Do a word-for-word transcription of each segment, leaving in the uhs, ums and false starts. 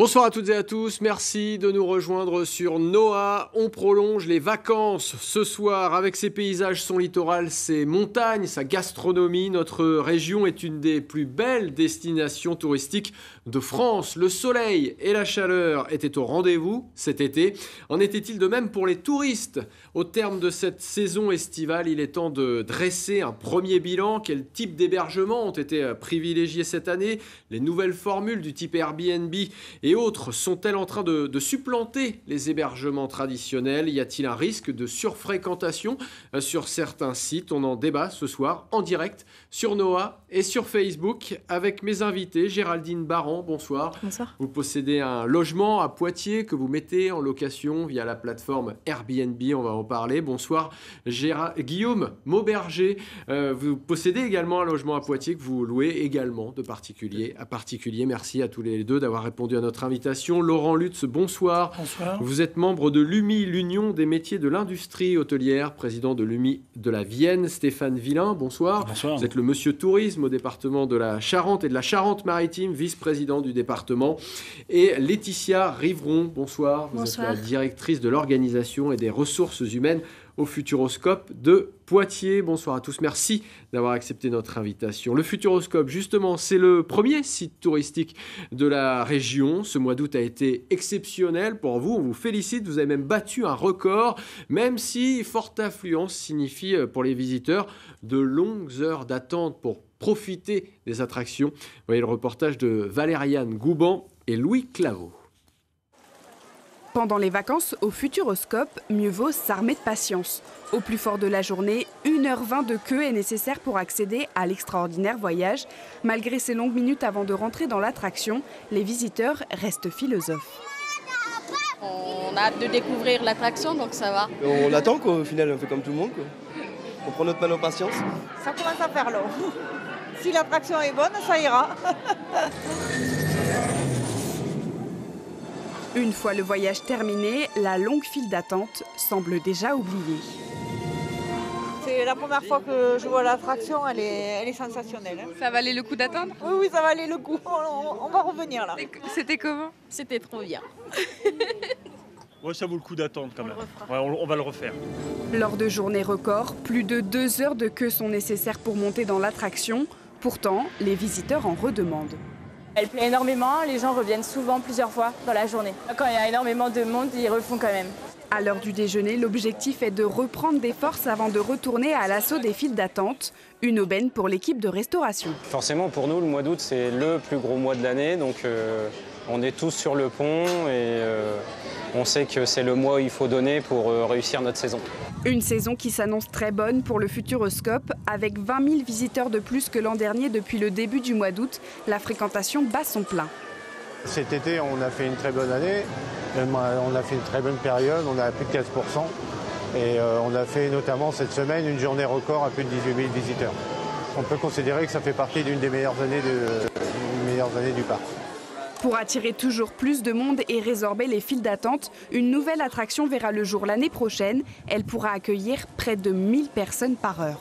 Bonsoir à toutes et à tous, merci de nous rejoindre sur Noah. On prolonge les vacances ce soir avec ses paysages, son littoral, ses montagnes, sa gastronomie. Notre région est une des plus belles destinations touristiques de France. Le soleil et la chaleur étaient au rendez-vous cet été. En était-il de même pour les touristes? Au terme de cette saison estivale, il est temps de dresser un premier bilan. Quels types d'hébergements ont été privilégiés cette année? Les nouvelles formules du type Airbnb et Et autres sont-elles en train de, de supplanter les hébergements traditionnels? Y a-t-il un risque de surfréquentation sur certains sites? On en débat ce soir en direct sur Noah et sur Facebook avec mes invités. Géraldine Baron, bonsoir. Bonsoir. Vous possédez un logement à Poitiers que vous mettez en location via la plateforme Airbnb, on va en parler. Bonsoir. Géra- Guillaume Mauberger, euh, vous possédez également un logement à Poitiers que vous louez également de particulier à particulier. Merci à tous les deux d'avoir répondu à notre invitation. Laurent Lutse, bonsoir. Bonsoir. Vous êtes membre de l'U M I, l'Union des métiers de l'industrie hôtelière, président de l'U M I de la Vienne. Stéphane Villain, bonsoir. Bonsoir. Vous êtes le monsieur tourisme au département de la Charente et de la Charente-Maritime, vice-président du département. Et Laetitia Riveron, bonsoir. Vous bonsoir. Êtes la directrice de l'organisation et des ressources humaines au Futuroscope de Poitiers. Bonsoir à tous, merci d'avoir accepté notre invitation. Le Futuroscope, justement, c'est le premier site touristique de la région. Ce mois d'août a été exceptionnel pour vous, on vous félicite, vous avez même battu un record, même si forte affluence signifie pour les visiteurs de longues heures d'attente pour profiter des attractions. Voyez le reportage de Valériane Gouban et Louis Claveau. Pendant les vacances, au Futuroscope, mieux vaut s'armer de patience. Au plus fort de la journée, une heure vingt de queue est nécessaire pour accéder à l'extraordinaire voyage. Malgré ces longues minutes avant de rentrer dans l'attraction, les visiteurs restent philosophes. On a hâte de découvrir l'attraction, donc ça va. On l'attend, quoi, au final, on fait comme tout le monde, quoi. On prend notre mal en patience. Ça commence à faire long. Si l'attraction est bonne, ça ira. Une fois le voyage terminé, la longue file d'attente semble déjà oubliée. C'est la première fois que je vois l'attraction, elle est, elle est sensationnelle. Ça valait le coup d'attendre? Oui, oui, ça valait le coup. On, on va revenir là. C'était comment? C'était trop bien. Ouais, ça vaut le coup d'attendre quand même. Ouais, on, on va le refaire. Lors de journées records, plus de deux heures de queue sont nécessaires pour monter dans l'attraction. Pourtant, les visiteurs en redemandent. Elle plaît énormément, les gens reviennent souvent plusieurs fois dans la journée. Quand il y a énormément de monde, ils refont quand même. À l'heure du déjeuner, l'objectif est de reprendre des forces avant de retourner à l'assaut des files d'attente. Une aubaine pour l'équipe de restauration. Forcément, pour nous, le mois d'août, c'est le plus gros mois de l'année. Donc euh, on est tous sur le pont et euh, on sait que c'est le mois où il faut donner pour euh, réussir notre saison. Une saison qui s'annonce très bonne pour le Futuroscope. Avec vingt mille visiteurs de plus que l'an dernier depuis le début du mois d'août, la fréquentation bat son plein. Cet été, on a fait une très bonne année, on a fait une très bonne période, on a plus de quinze pour cent. Et on a fait notamment cette semaine une journée record à plus de dix-huit mille visiteurs. On peut considérer que ça fait partie d'une des meilleures années, de, des meilleures années du parc. Pour attirer toujours plus de monde et résorber les files d'attente, une nouvelle attraction verra le jour l'année prochaine. Elle pourra accueillir près de mille personnes par heure.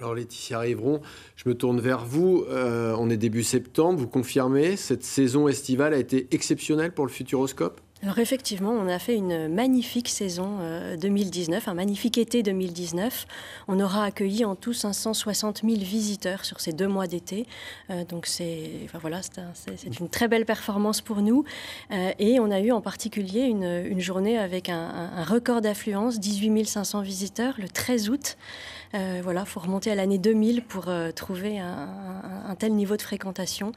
Alors Laetitia Riveron, je me tourne vers vous. Euh, on est début septembre, vous confirmez, cette saison estivale a été exceptionnelle pour le Futuroscope? Alors effectivement, on a fait une magnifique saison deux mille dix-neuf, un magnifique été deux mille dix-neuf. On aura accueilli en tout cinq cent soixante mille visiteurs sur ces deux mois d'été. Euh, donc c'est, enfin voilà, c'est un, c'est, c'est une très belle performance pour nous. Euh, et on a eu en particulier une, une journée avec un, un record d'affluence, dix-huit mille cinq cents visiteurs le treize août. Euh, voilà, faut remonter à l'année deux mille pour euh, trouver un, un, un tel niveau de fréquentation.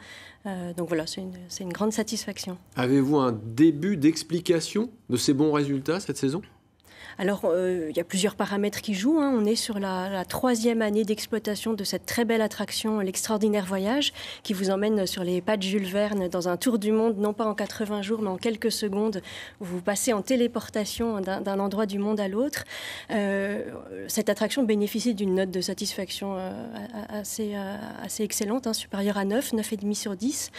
Euh, donc voilà, c'est une, c'est une grande satisfaction. Avez-vous un début d'explication de ces bons résultats cette saison ? Alors, euh, il y a plusieurs paramètres qui jouent, hein. On est sur la, la troisième année d'exploitation de cette très belle attraction, l'extraordinaire voyage, qui vous emmène sur les pas de Jules Verne dans un tour du monde, non pas en quatre-vingts jours, mais en quelques secondes, où vous passez en téléportation d'un, d'un endroit du monde à l'autre. Euh, cette attraction bénéficie d'une note de satisfaction euh, assez, euh, assez excellente, hein, supérieure à neuf, neuf virgule cinq sur dix.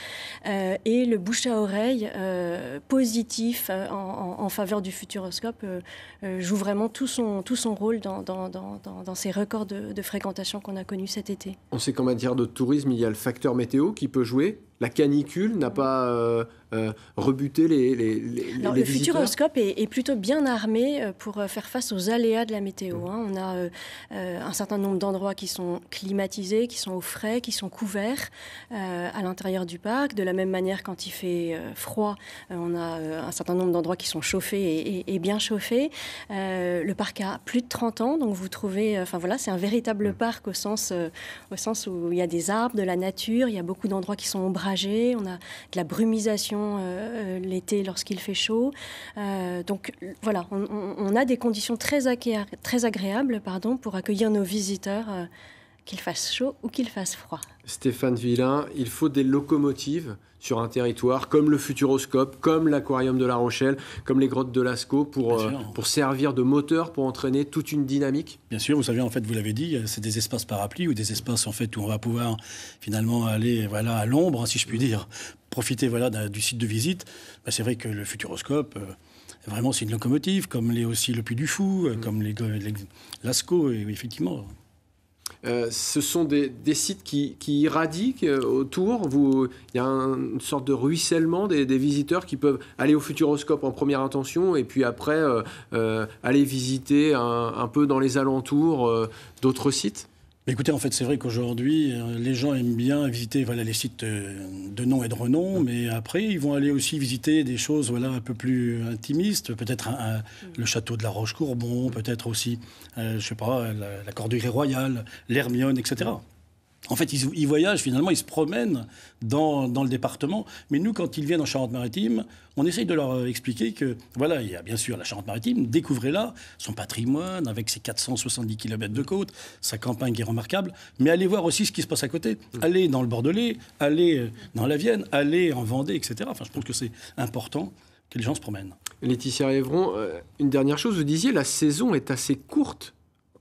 Euh, et le bouche à oreille euh, positif euh, en, en, en faveur du Futuroscope euh, euh, joue vraiment tout son, tout son rôle dans, dans, dans, dans ces records de, de fréquentation qu'on a connus cet été. On sait qu'en matière de tourisme, il y a le facteur météo qui peut jouer. la canicule n'a pas euh, euh, rebuté les, les, les, Alors, les le visiteurs. Le Futuroscope est, est plutôt bien armé pour faire face aux aléas de la météo. Mmh. Hein. On a euh, un certain nombre d'endroits qui sont climatisés, qui sont au frais, qui sont couverts euh, à l'intérieur du parc. De la même manière, quand il fait euh, froid, euh, on a euh, un certain nombre d'endroits qui sont chauffés et, et, et bien chauffés. Euh, le parc a plus de trente ans, donc vous trouvez... Enfin euh, voilà, c'est un véritable mmh. parc au sens, euh, au sens où il y a des arbres, de la nature, il y a beaucoup d'endroits qui sont ombragés, on a de la brumisation euh, l'été lorsqu'il fait chaud. Euh, donc voilà, on, on a des conditions très, agré- très agréables pardon, pour accueillir nos visiteurs, euh, qu'il fasse chaud ou qu'il fasse froid. Stéphane Villain, il faut des locomotives sur un territoire comme le Futuroscope, comme l'aquarium de La Rochelle, comme les grottes de Lascaux pour, euh, pour servir de moteur, pour entraîner toute une dynamique. Bien sûr, vous savez, en fait, vous l'avez dit, c'est des espaces parapluies ou des espaces en fait, où on va pouvoir finalement aller voilà, à l'ombre, si je puis dire, profiter voilà, du site de visite. Bah, c'est vrai que le Futuroscope... Euh, Vraiment, c'est une locomotive, comme les, aussi le Puy du Fou, mmh. comme les, les Lascaux, et, effectivement. Euh, ce sont des, des sites qui, qui irradient autour. Il y a un, une sorte de ruissellement des, des visiteurs qui peuvent aller au Futuroscope en première intention et puis après euh, euh, aller visiter un, un peu dans les alentours euh, d'autres sites. Écoutez, en fait, c'est vrai qu'aujourd'hui, les gens aiment bien visiter voilà, les sites de nom et de renom, mais après, ils vont aller aussi visiter des choses voilà, un peu plus intimistes, peut-être un, un, le château de la Roche-Courbon, peut-être aussi, euh, je sais pas, la, la Cordillerie Royale, l'Hermione, et cetera. En fait, ils, ils voyagent, finalement, ils se promènent dans, dans le département, mais nous, quand ils viennent en Charente-Maritime, on essaye de leur expliquer que, voilà, il y a bien sûr la Charente-Maritime, découvrez-la, son patrimoine, avec ses quatre cent soixante-dix kilomètres de côte, sa campagne qui est remarquable, mais allez voir aussi ce qui se passe à côté. Allez dans le Bordelais, allez dans la Vienne, allez en Vendée, et cetera. Enfin, je pense que c'est important que les gens se promènent. Laetitia Riveron, une dernière chose, vous disiez, la saison est assez courte.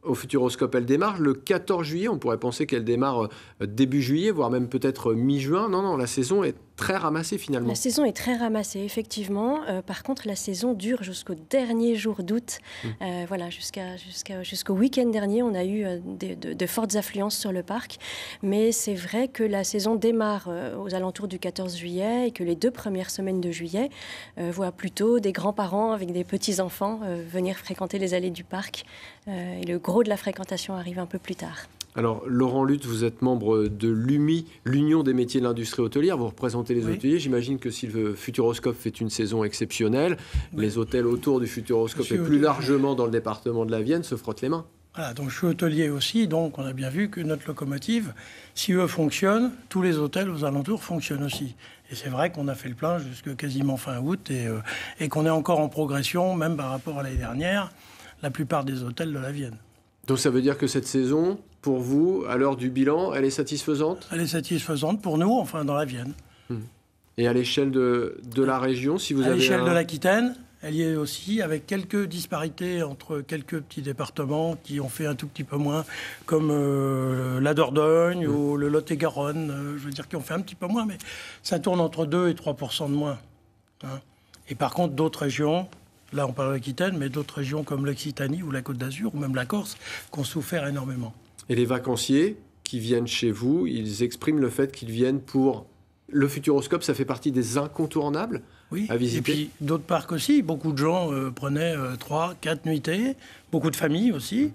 Au Futuroscope, elle démarre le quatorze juillet. On pourrait penser qu'elle démarre début juillet, voire même peut-être mi-juin. Non, non, la saison est très ramassée finalement. La saison est très ramassée, effectivement. Euh, par contre, la saison dure jusqu'au dernier jour d'août. Mmh. Euh, voilà, jusqu'à, jusqu'à, jusqu'au week-end dernier, on a eu de, de, de fortes affluences sur le parc. Mais c'est vrai que la saison démarre euh, aux alentours du quatorze juillet et que les deux premières semaines de juillet euh, voient plutôt des grands-parents avec des petits-enfants euh, venir fréquenter les allées du parc. Euh, et le gros de la fréquentation arrive un peu plus tard. Alors, Laurent Lutse, vous êtes membre de l'U M I, l'Union des métiers de l'industrie hôtelière. Vous représentez les oui. hôteliers. J'imagine que si le Futuroscope fait une saison exceptionnelle, oui. les hôtels autour du Futuroscope et plus largement dans le département de la Vienne se frottent les mains. Voilà, donc je suis hôtelier aussi, donc on a bien vu que notre locomotive, si eux fonctionnent, tous les hôtels aux alentours fonctionnent aussi. Et c'est vrai qu'on a fait le plein jusqu'à quasiment fin août et, euh, et qu'on est encore en progression, même par rapport à l'année dernière, la plupart des hôtels de la Vienne. Donc ça veut dire que cette saison, pour vous, à l'heure du bilan, elle est satisfaisante ? Elle est satisfaisante pour nous, enfin dans la Vienne. Et à l'échelle de, de la région, si vous à avez... À l'échelle un... de l'Aquitaine, elle y est aussi, avec quelques disparités entre quelques petits départements qui ont fait un tout petit peu moins, comme euh, la Dordogne mmh. ou le Lot-et-Garonne, euh, je veux dire qui ont fait un petit peu moins, mais ça tourne entre deux et trois pour cent de moins. Hein. Et par contre, d'autres régions... Là, on parle de l'Aquitaine, mais d'autres régions comme l'Occitanie ou la Côte d'Azur, ou même la Corse, qui ont souffert énormément. Et les vacanciers qui viennent chez vous, ils expriment le fait qu'ils viennent pour... Le Futuroscope, ça fait partie des incontournables oui. à visiter. Et puis d'autres parcs aussi. Beaucoup de gens euh, prenaient euh, trois, quatre nuitées, beaucoup de familles aussi. Mmh.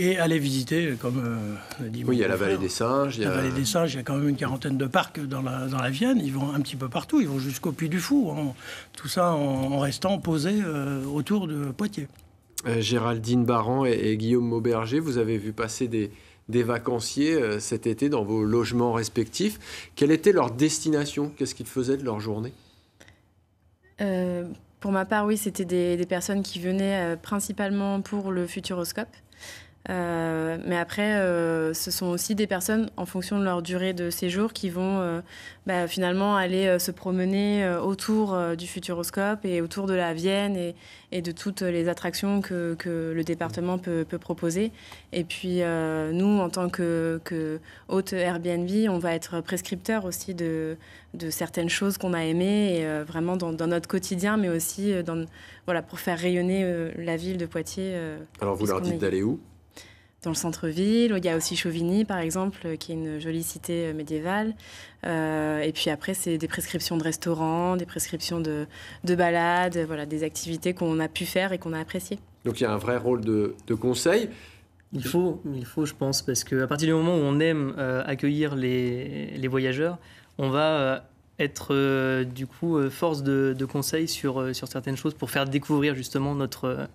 Et aller visiter, comme euh, on a dit... Oui, il y a la Vallée des singes. Il y a... La Vallée des singes, il y a quand même une quarantaine de parcs dans la, dans la Vienne. Ils vont un petit peu partout, ils vont jusqu'au Puy du Fou. Hein. Tout ça en, en restant posé euh, autour de Poitiers. Euh, Géraldine Baron et, et Guillaume Mauberger, vous avez vu passer des, des vacanciers euh, cet été dans vos logements respectifs. Quelle était leur destination ? Qu'est-ce qu'ils faisaient de leur journée ? euh, Pour ma part, oui, c'était des, des personnes qui venaient euh, principalement pour le Futuroscope. Euh, mais après, euh, ce sont aussi des personnes, en fonction de leur durée de séjour, qui vont euh, bah, finalement aller euh, se promener euh, autour euh, du Futuroscope et autour de la Vienne et, et de toutes les attractions que, que le département peut, peut proposer. Et puis, euh, nous, en tant que, que hôte Airbnb, on va être prescripteur aussi de, de certaines choses qu'on a aimées, et, euh, vraiment dans, dans notre quotidien, mais aussi euh, dans, voilà, pour faire rayonner euh, la ville de Puisqu'on est... Alors, vous leur dites d'aller où ? dans le centre-ville. Il y a aussi Chauvigny, par exemple, qui est une jolie cité médiévale. Euh, et puis après, c'est des prescriptions de restaurants, des prescriptions de, de balades, voilà, des activités qu'on a pu faire et qu'on a appréciées. Donc il y a un vrai rôle de, de conseil. Il faut, il faut, je pense, parce qu'à partir du moment où on aime euh, accueillir les, les voyageurs, on va euh, être euh, du coup euh, force de, de conseil sur, euh, sur certaines choses pour faire découvrir justement notre, euh,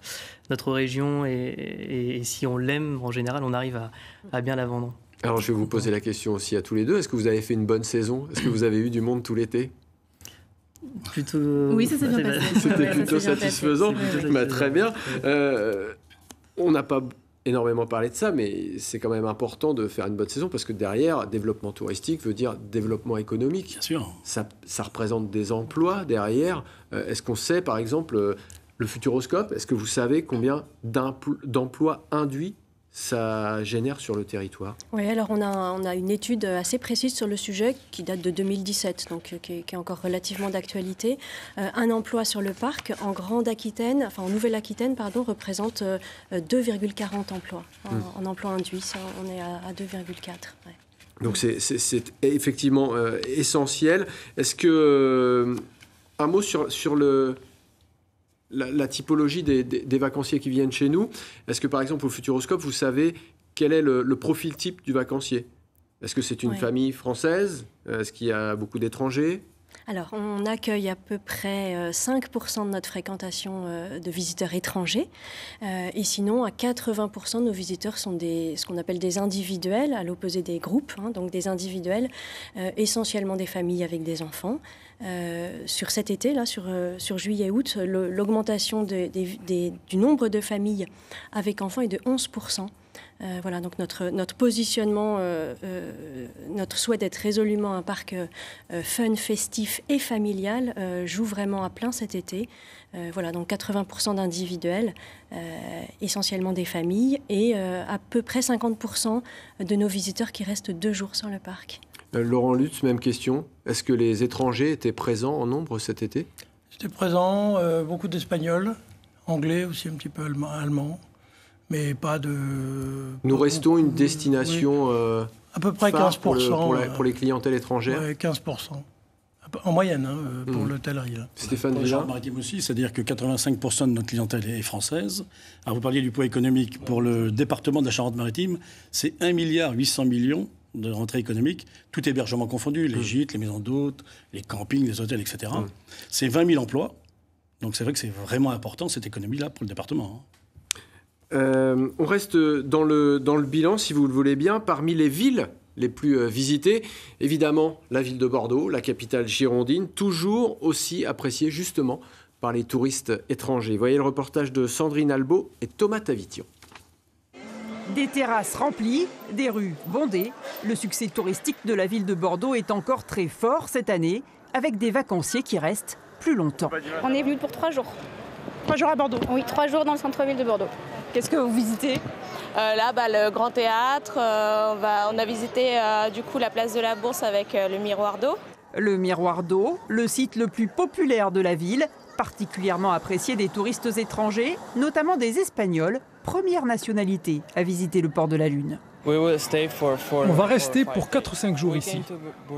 notre région et, et, et si on l'aime, en général, on arrive à, à bien la vendre. Alors je vais vous poser la question aussi à tous les deux. Est-ce que vous avez fait une bonne saison? Est-ce que vous avez eu du monde tout l'été? Plutôt... Oui, ça s'est bien passé. C'était plutôt satisfaisant. Bah, très bien. Euh, on n'a pas... énormément parlé de ça, mais c'est quand même important de faire une bonne saison parce que derrière, développement touristique veut dire développement économique. Bien sûr. Ça, ça représente des emplois derrière. Euh, est-ce qu'on sait, par exemple, euh, le Futuroscope, est-ce que vous savez combien d'emplois induits ça génère sur le territoire? Oui, alors on a, on a une étude assez précise sur le sujet qui date de deux mille dix-sept, donc qui est, qui est encore relativement d'actualité. Euh, un emploi sur le parc en Grande-Aquitaine, enfin en Nouvelle-Aquitaine, pardon, représente euh, deux virgule quarante emplois en, mmh. en emploi induit. Ça, on est à, à deux virgule quatre. Ouais. Donc c'est, c'est, c'est effectivement euh, essentiel. Est-ce que euh, un mot sur, sur le La, la typologie des, des, des vacanciers qui viennent chez nous, est-ce que par exemple au Futuroscope, vous savez quel est le, le profil type du vacancier? Est-ce que c'est une ouais. famille française? Est-ce qu'il y a beaucoup d'étrangers? Alors, on accueille à peu près cinq pour cent de notre fréquentation de visiteurs étrangers. Et sinon, à quatre-vingts pour cent de nos visiteurs sont des, ce qu'on appelle des individuels, à l'opposé des groupes, hein, donc des individuels, essentiellement des familles avec des enfants. Euh, sur cet été, là, sur, sur juillet-août, l'augmentation de, des, des, du nombre de familles avec enfants est de onze pour cent. Euh, voilà, donc notre, notre positionnement, euh, euh, notre souhait d'être résolument un parc euh, fun, festif et familial euh, joue vraiment à plein cet été. Euh, voilà, donc quatre-vingts pour cent d'individuels, euh, essentiellement des familles, et euh, à peu près cinquante pour cent de nos visiteurs qui restent deux jours sur le parc. Euh, Laurent Lutse, même question. Est-ce que les étrangers étaient présents en nombre cet été? C'était présent, euh, beaucoup d'Espagnols, anglais aussi, un petit peu allemand. allemand. Mais pas de... Nous restons une destination... Oui. Euh, à peu près quinze pour cent. Pour, le, pour, la, pour les clientèles étrangères. Oui, quinze pour cent. En moyenne, hein, pour mmh. l'hôtellerie. Stéphane Villain. Charente-Maritime aussi, c'est-à-dire que quatre-vingt-cinq pour cent de notre clientèle est française. Alors vous parliez du poids économique. Pour le département de la Charente-Maritime, c'est un milliard huit cents millions de rentrées économiques. Tout hébergement confondu, les mmh. gîtes, les maisons d'hôtes, les campings, les hôtels, et cetera. Mmh. C'est vingt mille emplois. Donc c'est vrai que c'est vraiment important, cette économie-là, pour le département. Hein. Euh, on reste dans le, dans le bilan, si vous le voulez bien, parmi les villes les plus euh, visitées. Évidemment, la ville de Bordeaux, la capitale girondine, toujours aussi appréciée justement par les touristes étrangers. Voyez le reportage de Sandrine Albo et Thomas Tavition. Des terrasses remplies, des rues bondées. Le succès touristique de la ville de Bordeaux est encore très fort cette année, avec des vacanciers qui restent plus longtemps. On est venu pour trois jours. Trois jours à Bordeaux? Oui, trois jours dans le centre-ville de Bordeaux. Qu'est-ce que vous visitez? euh, Là, bah, le Grand Théâtre. Euh, on, va, on a visité euh, du coup la place de la Bourse avec euh, le Miroir d'eau. Le Miroir d'eau, le site le plus populaire de la ville, particulièrement apprécié des touristes étrangers, notamment des Espagnols, première nationalité à visiter le port de la Lune. On va rester pour quatre ou cinq jours ici.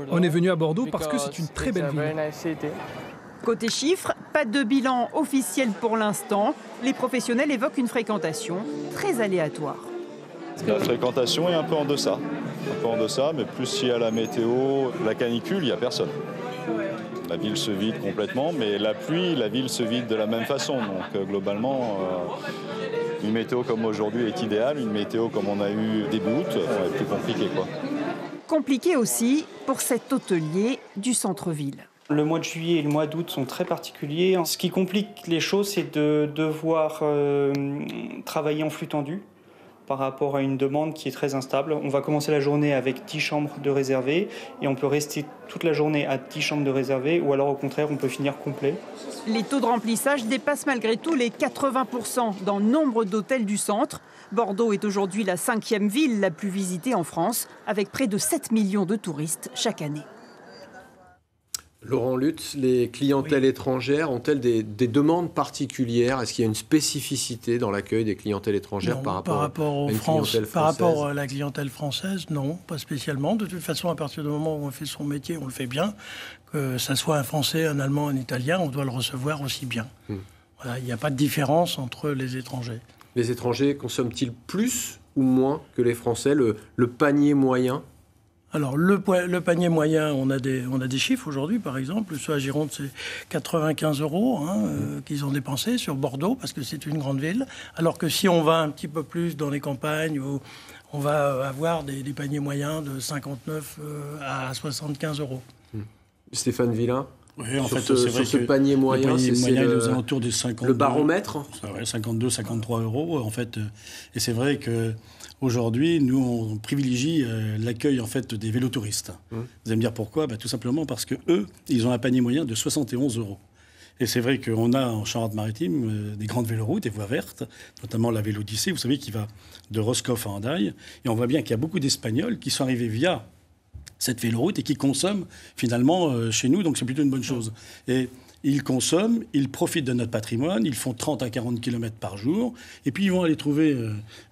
On est venu à Bordeaux parce que c'est une très belle ville. Côté chiffres, pas de bilan officiel pour l'instant. Les professionnels évoquent une fréquentation très aléatoire. La fréquentation est un peu en deçà. Un peu en deçà, mais plus s'il y a la météo, la canicule, il n'y a personne. La ville se vide complètement, mais la pluie, la ville se vide de la même façon. Donc globalement, une météo comme aujourd'hui est idéale. Une météo comme on a eu début août, est plus compliquée, quoi. Compliqué aussi pour cet hôtelier du centre-ville. Le mois de juillet et le mois d'août sont très particuliers. Ce qui complique les choses, c'est de devoir euh, travailler en flux tendu par rapport à une demande qui est très instable. On va commencer la journée avec dix chambres de réservées et on peut rester toute la journée à dix chambres de réservées ou alors au contraire, on peut finir complet. Les taux de remplissage dépassent malgré tout les quatre-vingts pour cent dans nombre d'hôtels du centre. Bordeaux est aujourd'hui la cinquième ville la plus visitée en France avec près de sept millions de touristes chaque année. Laurent Lutse, les clientèles oui. étrangères ont-elles des, des demandes particulières? Est-ce qu'il y a une spécificité dans l'accueil des clientèles étrangères non, par rapport, par rapport aux à une France, clientèle française? Par rapport à la clientèle française, non, pas spécialement. De toute façon, à partir du moment où on fait son métier, on le fait bien. Que ça soit un Français, un Allemand, un Italien, on doit le recevoir aussi bien. Hum. Voilà, il n'y a pas de différence entre les étrangers. Les étrangers consomment-ils plus ou moins que les Français? Le, le panier moyen? Alors, le, le panier moyen, on a des, on a des chiffres aujourd'hui, par exemple. Soit à Gironde, c'est quatre-vingt-quinze euros hein, euh, qu'ils ont dépensé sur Bordeaux, parce que c'est une grande ville. Alors que si on va un petit peu plus dans les campagnes, où on va avoir des, des paniers moyens de cinquante-neuf euh, à soixante-quinze euros. Stéphane Villain, oui, en sur, fait, ce, c'est vrai sur ce que panier moyen, le panier c'est moyen le, aux alentours de cinquante-deux, le baromètre cinquante-deux à cinquante-trois euros, en fait. Et c'est vrai que... Aujourd'hui, nous, on privilégie euh, l'accueil en fait, des vélotouristes. Mmh. Vous allez me dire pourquoi? Bah, tout simplement parce qu'eux, ils ont un panier moyen de soixante et onze euros. Et c'est vrai qu'on a en Charente-Maritime euh, des grandes véloroutes et voies vertes, notamment la Vélodyssée, vous savez, qui va de Roscoff à Hendaye. Et on voit bien qu'il y a beaucoup d'Espagnols qui sont arrivés via cette véloroute et qui consomment finalement euh, chez nous. Donc c'est plutôt une bonne chose. Mmh. Et ils consomment, ils profitent de notre patrimoine, ils font trente à quarante kilomètres par jour, et puis ils vont aller trouver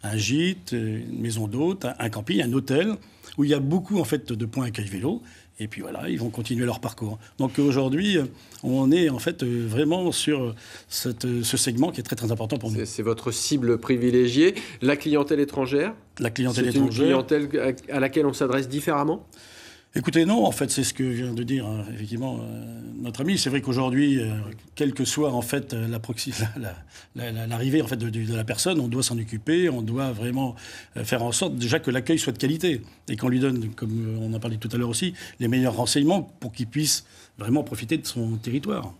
un gîte, une maison d'hôte, un camping, un hôtel, où il y a beaucoup en fait, de points accueil vélo, et puis voilà, ils vont continuer leur parcours. Donc aujourd'hui, on est en fait vraiment sur cette, ce segment qui est très très important pour nous. C'est votre cible privilégiée. La clientèle étrangère? La clientèle étrangère. C'est une clientèle à laquelle on s'adresse différemment? Écoutez, non, en fait, c'est ce que vient de dire, hein, effectivement, euh, notre ami. C'est vrai qu'aujourd'hui, euh, quelle que soit, en fait, la proxy... la, la, l'arrivée, en fait, de, de la personne, on doit s'en occuper, on doit vraiment faire en sorte, déjà, que l'accueil soit de qualité et qu'on lui donne, comme on en parlait tout à l'heure aussi, les meilleurs renseignements pour qu'il puisse vraiment profiter de son territoire.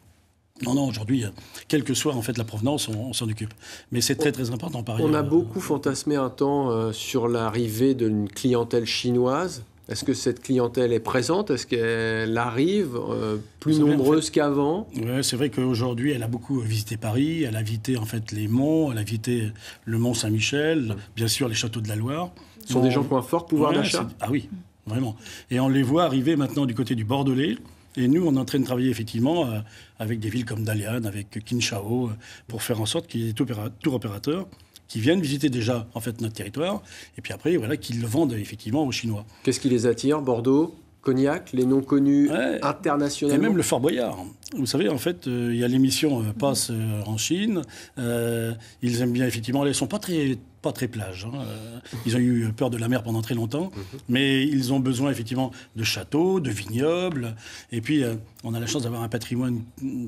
Non, non, aujourd'hui, quelle que soit en fait la provenance, on, on s'en occupe. Mais c'est très, très important, par ailleurs. On a beaucoup fantasmé un temps euh, sur l'arrivée d'une clientèle chinoise. Est-ce que cette clientèle est présente? Est-ce qu'elle arrive euh, plus nombreuse en fait, qu'avant? Oui, c'est vrai qu'aujourd'hui, elle a beaucoup visité Paris, elle a visité en fait les monts, elle a visité le Mont Saint-Michel, bien sûr les châteaux de la Loire. Ce sont on... des gens qui ont un fort pouvoir ouais, d'achat. Ah oui, vraiment. Et on les voit arriver maintenant du côté du Bordelais. Et nous, on est en train de travailler effectivement euh, avec des villes comme Dalian, avec Kinshao, pour faire en sorte qu'il y ait des tour opérateurs qui viennent visiter déjà en fait notre territoire et puis après voilà qu'ils le vendent effectivement aux Chinois. Qu'est-ce qui les attire? Bordeaux, Cognac, les noms connus ouais, internationalement. Et même le Fort Boyard. Vous savez en fait il euh, y a l'émission euh, passe euh, en Chine. Euh, ils aiment bien effectivement. Ils sont pas très pas très plage. Hein. Euh, ils ont eu peur de la mer pendant très longtemps, mm-hmm. mais ils ont besoin effectivement de châteaux, de vignobles. Et puis euh, on a la chance d'avoir un patrimoine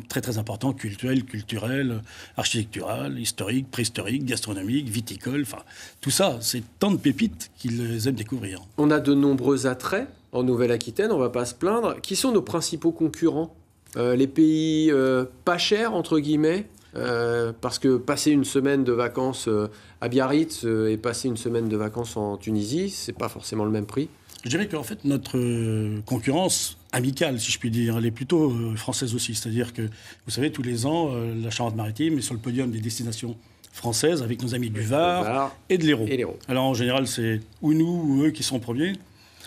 très très important, culturel, culturel, architectural, historique, préhistorique, gastronomique, viticole. Enfin tout ça, c'est tant de pépites qu'ils aiment découvrir. On a de nombreux attraits en Nouvelle-Aquitaine. On va pas se plaindre. Qui sont nos principaux concurrents? Euh, les pays euh, pas chers entre guillemets. Euh, parce que passer une semaine de vacances euh, à Biarritz euh, et passer une semaine de vacances en Tunisie, c'est pas forcément le même prix. Je dirais qu'en fait, notre euh, concurrence amicale, si je puis dire, elle est plutôt euh, française aussi. C'est-à-dire que, vous savez, tous les ans, euh, la Charente-Maritime est sur le podium des destinations françaises avec nos amis du Var, Var et de l'Hérault. Alors en général, c'est ou nous ou eux qui sont premiers.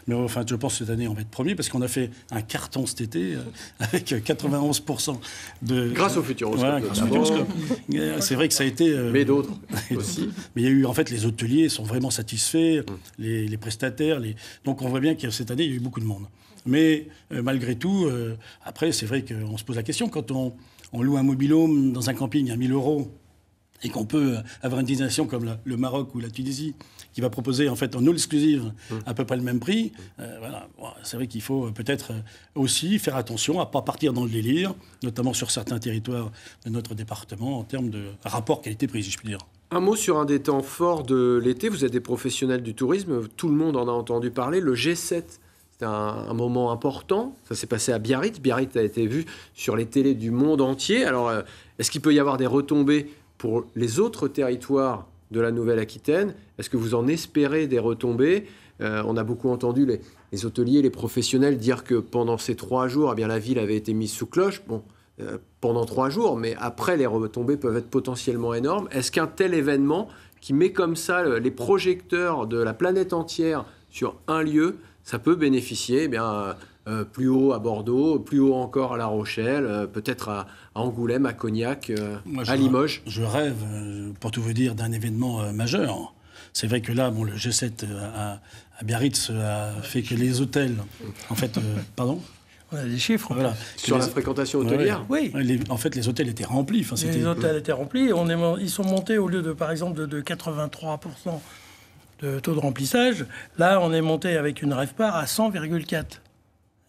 Mais enfin, je pense que cette année, on va être premier parce qu'on a fait un carton cet été euh, avec quatre-vingt-onze pour cent de... Grâce au Futuroscope. Voilà, grâce au Futuroscope. C'est vrai que ça a été... Euh, mais d'autres aussi. Mais il y a eu, en fait, les hôteliers sont vraiment satisfaits, mm. les, les prestataires. Les... Donc on voit bien que cette année, il y a eu beaucoup de monde. Mais euh, malgré tout, euh, après, c'est vrai qu'on se pose la question. Quand on, on loue un mobilhome dans un camping à mille euros et qu'on peut avoir une destination comme la, le Maroc ou la Tunisie qui va proposer en fait en all-exclusive mmh. à peu près le même prix, euh, voilà, c'est vrai qu'il faut peut-être aussi faire attention à ne pas partir dans le délire, notamment sur certains territoires de notre département en termes de rapport qualité-prix, si je puis dire. Un mot sur un des temps forts de l'été. Vous êtes des professionnels du tourisme, tout le monde en a entendu parler, le G sept. C'est un, un moment important. Ça s'est passé à Biarritz. Biarritz a été vu sur les télés du monde entier. Alors, euh, est-ce qu'il peut y avoir des retombées pour les autres territoires de la Nouvelle-Aquitaine? Est-ce que vous en espérez des retombées? euh, On a beaucoup entendu les, les hôteliers, les professionnels dire que pendant ces trois jours, eh bien, la ville avait été mise sous cloche. Bon, euh, pendant trois jours, mais après, les retombées peuvent être potentiellement énormes. Est-ce qu'un tel événement qui met comme ça les projecteurs de la planète entière sur un lieu, ça peut bénéficier eh bien, euh, plus haut à Bordeaux, plus haut encore à La Rochelle, euh, peut-être à, à Angoulême, à Cognac, euh, Moi, à Limoges. Je rêve, pour tout vous dire, d'un événement euh, majeur. C'est vrai que là, bon, le G sept à, à Biarritz a fait que les hôtels, en fait, euh, pardon. On a des chiffres. Voilà. Sur les... la fréquentation hôtelière, ouais, oui. Les... En fait, les hôtels étaient remplis. Enfin, les hôtels étaient remplis. On est... Ils sont montés, au lieu de, par exemple, de, de quatre-vingt-trois pour cent de taux de remplissage, là, on est monté avec une REVPAR à cent virgule quatre,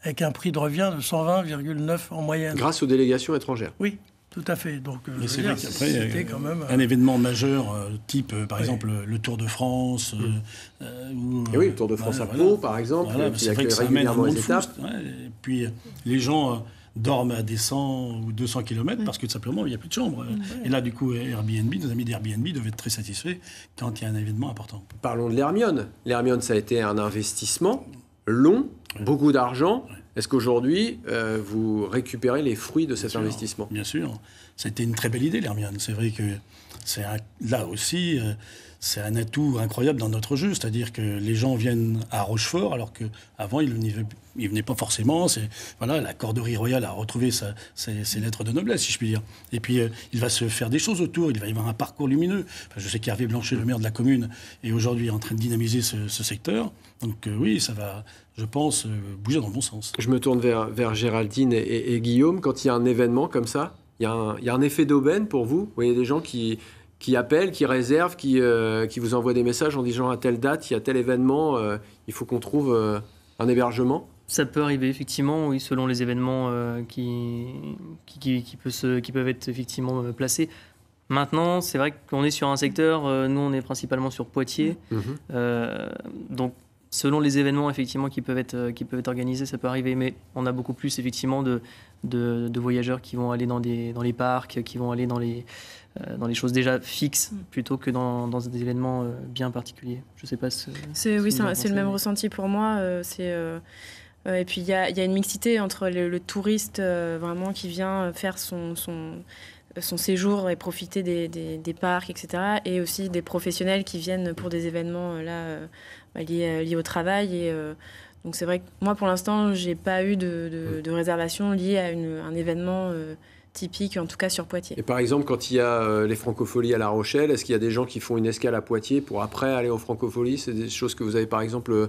avec un prix de revient de cent vingt virgule neuf en moyenne. Grâce aux délégations étrangères. Oui. Tout à fait. Donc, c'est vrai qu'après, quand même un événement majeur, euh, type, euh, par oui. exemple, le Tour de France. Euh, euh, où, et oui, le Tour de France bah, à Pau, voilà, par exemple. Voilà, c'est vrai que ça amène un monde fou. Ouais, et puis, les gens euh, dorment à des cent ou deux cents kilomètres parce que, tout simplement, il n'y a plus de chambres. Ouais. Et là, du coup, Airbnb, nos amis d'Airbnb devaient être très satisfaits quand il y a un événement important. Parlons de l'Hermione. L'Hermione, ça a été un investissement long, ouais, beaucoup d'argent. Ouais. Est-ce qu'aujourd'hui, euh, vous récupérez les fruits de cet investissement ? Bien sûr. C'était une très belle idée, l'Hermione. C'est vrai que c'est un, là aussi, euh, c'est un atout incroyable dans notre jeu. C'est-à-dire que les gens viennent à Rochefort, alors qu'avant, ils ne venaient pas forcément. C'est, voilà, la corderie royale a retrouvé sa, ses, ses lettres de noblesse, si je puis dire. Et puis, euh, il va se faire des choses autour. Il va y avoir un parcours lumineux. Enfin, je sais qu'Hervé Blanchet, le maire de la commune, est aujourd'hui en train de dynamiser ce, ce secteur. Donc euh, oui, ça va, je pense, euh, bouger dans le bon sens. Je me tourne vers, vers Géraldine et, et, et Guillaume. Quand il y a un événement comme ça, il y a un, il y a un effet d'aubaine pour vous ? Vous voyez des gens qui, qui appellent, qui réservent, qui, euh, qui vous envoient des messages en disant à telle date, il y a tel événement, euh, il faut qu'on trouve euh, un hébergement ? Ça peut arriver, effectivement, oui, selon les événements euh, qui, qui, qui, qui, peut se, qui peuvent être effectivement euh, placés. Maintenant, c'est vrai qu'on est sur un secteur, euh, nous on est principalement sur Poitiers, mmh. euh, donc... Selon les événements effectivement qui peuvent être qui peuvent être organisés, ça peut arriver, mais on a beaucoup plus effectivement de de, de voyageurs qui vont aller dans des dans les parcs, qui vont aller dans les euh, dans les choses déjà fixes plutôt que dans dans des événements euh, bien particuliers. Je sais pas. Ce, c'est ce oui, c'est, un, c'est le même ressenti pour moi. Euh, c'est euh, euh, et puis il y a il y a une mixité entre le, le touriste euh, vraiment qui vient faire son son son séjour et profiter des, des, des parcs, et cetera. Et aussi des professionnels qui viennent pour des événements là, liés, liés au travail. Et, euh, donc c'est vrai que moi, pour l'instant, je n'ai pas eu de, de, de réservation liée à une, un événement euh, typique, en tout cas sur Poitiers. Et par exemple, quand il y a euh, les Francofolies à La Rochelle, est-ce qu'il y a des gens qui font une escale à Poitiers pour après aller aux Francofolies ? C'est des choses que vous avez, par exemple... Euh,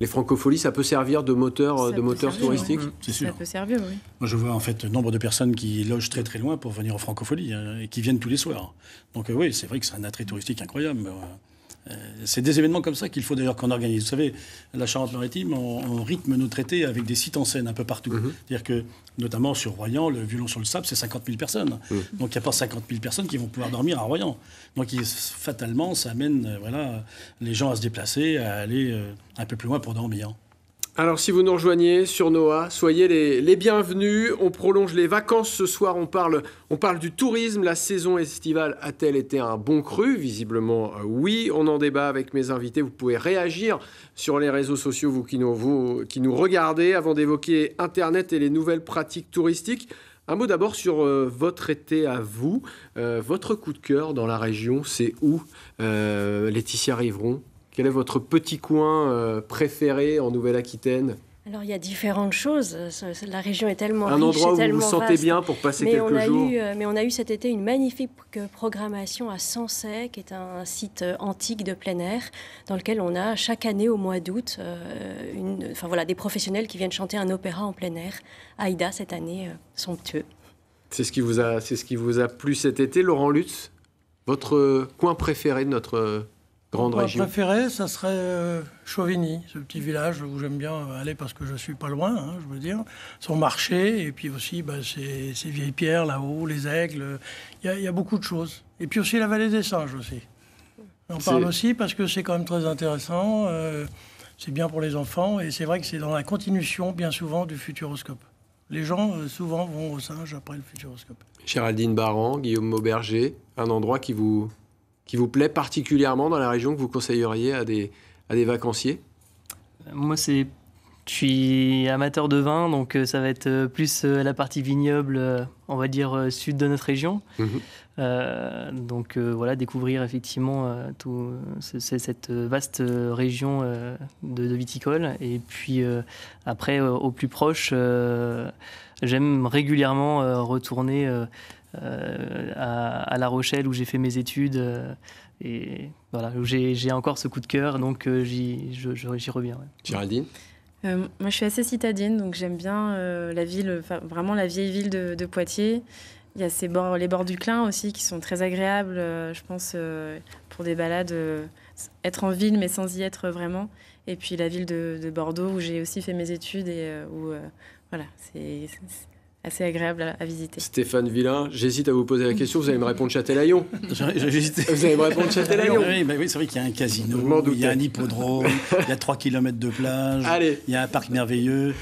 les Francofolies, ça peut servir de moteur, de moteur servir, touristique, oui. C'est sûr. Ça peut servir, oui. Moi, je vois en fait nombre de personnes qui logent très très loin pour venir aux Francofolies euh, et qui viennent tous les soirs. Donc euh, oui, c'est vrai que c'est un attrait touristique incroyable. Mais, euh, c'est des événements comme ça qu'il faut d'ailleurs qu'on organise. Vous savez, la Charente-Maritime, on, on rythme nos traités avec des sites en scène un peu partout. Mm-hmm. C'est-à-dire que, notamment sur Royan, le violon sur le sable, c'est cinquante mille personnes. Mm. Donc il n'y a pas cinquante mille personnes qui vont pouvoir dormir à Royan. Donc il, fatalement, ça amène euh, voilà, les gens à se déplacer, à aller... Euh, un peu plus loin pour dormir. Alors, si vous nous rejoignez sur Noah, soyez les, les bienvenus. On prolonge les vacances ce soir. On parle, on parle du tourisme. La saison estivale a-t-elle été un bon cru ? Visiblement, euh, oui. On en débat avec mes invités. Vous pouvez réagir sur les réseaux sociaux, vous qui nous, vous, qui nous regardez, avant d'évoquer Internet et les nouvelles pratiques touristiques. Un mot d'abord sur euh, votre été à vous. Euh, votre coup de cœur dans la région, c'est où, euh, Laetitia Riveron ? Quel est votre petit coin préféré en Nouvelle-Aquitaine ? Alors, il y a différentes choses. La région est tellement un riche, endroit où vous vous sentez vaste. Bien pour passer mais quelques jours. Eu, mais on a eu cet été une magnifique programmation à Sansay, qui est un site antique de plein air, dans lequel on a chaque année au mois d'août, euh, une, enfin voilà, des professionnels qui viennent chanter un opéra en plein air. Aïda cette année, euh, somptueux. C'est ce qui vous a, c'est ce qui vous a plu cet été, Laurent Lutse. Votre coin préféré de notre grande région. Mon préféré, ça serait euh, Chauvigny, ce petit village où j'aime bien aller parce que je suis pas loin, hein, je veux dire. Son marché, et puis aussi bah, ces, ces vieilles pierres là-haut, les aigles, il y, y a beaucoup de choses. Et puis aussi la vallée des singes aussi. On parle aussi parce que c'est quand même très intéressant, euh, c'est bien pour les enfants, et c'est vrai que c'est dans la continuation bien souvent du Futuroscope. Les gens, euh, souvent, vont aux singes après le Futuroscope. Géraldine Baron, Guillaume Mauberger, un endroit qui vous... qui vous plaît particulièrement dans la région, que vous conseilleriez à des, à des vacanciers ? Moi, c'est Je suis amateur de vin, donc euh, ça va être euh, plus euh, la partie vignoble, euh, on va dire euh, sud de notre région. Mmh. Euh, donc euh, voilà, découvrir effectivement euh, tout, c'est, c'est cette vaste région euh, de, de viticole. Et puis euh, après, euh, au plus proche, euh, j'aime régulièrement euh, retourner euh, euh, à, à La Rochelle où j'ai fait mes études. Euh, et voilà, où j'ai, j'ai encore ce coup de cœur, donc euh, j'y, je, je, j'y reviens. Ouais. Géraldine ? Euh, moi, je suis assez citadine, donc j'aime bien euh, la ville, vraiment la vieille ville de, de Poitiers. Il y a ces bords, les bords du Clin aussi qui sont très agréables, euh, je pense, euh, pour des balades, euh, être en ville mais sans y être vraiment. Et puis la ville de, de Bordeaux où j'ai aussi fait mes études et euh, où euh, voilà, c'est, c'est assez agréable à, à visiter. Stéphane Villain, j'hésite à vous poser la question, vous allez me répondre Châtelaillon. J'hésite. Vous allez me répondre Châtelaillon. Oui, bah oui, c'est vrai qu'il y a un casino, il y a un hippodrome, il y a trois kilomètres de plage, allez. Il y a un parc merveilleux,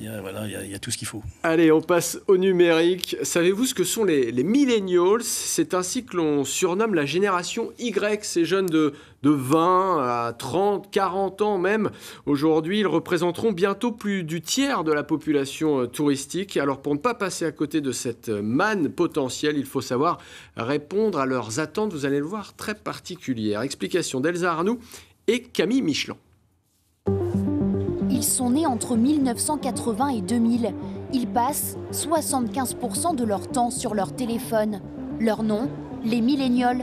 il y a, voilà, il y a, il y a tout ce qu'il faut. Allez, on passe au numérique. Savez-vous ce que sont les, les millennials ? C'est ainsi que l'on surnomme la génération Y, ces jeunes de... de vingt à trente, quarante ans même. Aujourd'hui, ils représenteront bientôt plus du tiers de la population touristique. Alors, pour ne pas passer à côté de cette manne potentielle, il faut savoir répondre à leurs attentes, vous allez le voir, très particulières. Explication d'Elsa Arnoux et Camille Michelin. Ils sont nés entre mille neuf cent quatre-vingts et deux mille. Ils passent soixante-quinze pour cent de leur temps sur leur téléphone. Leur nom, les millénials.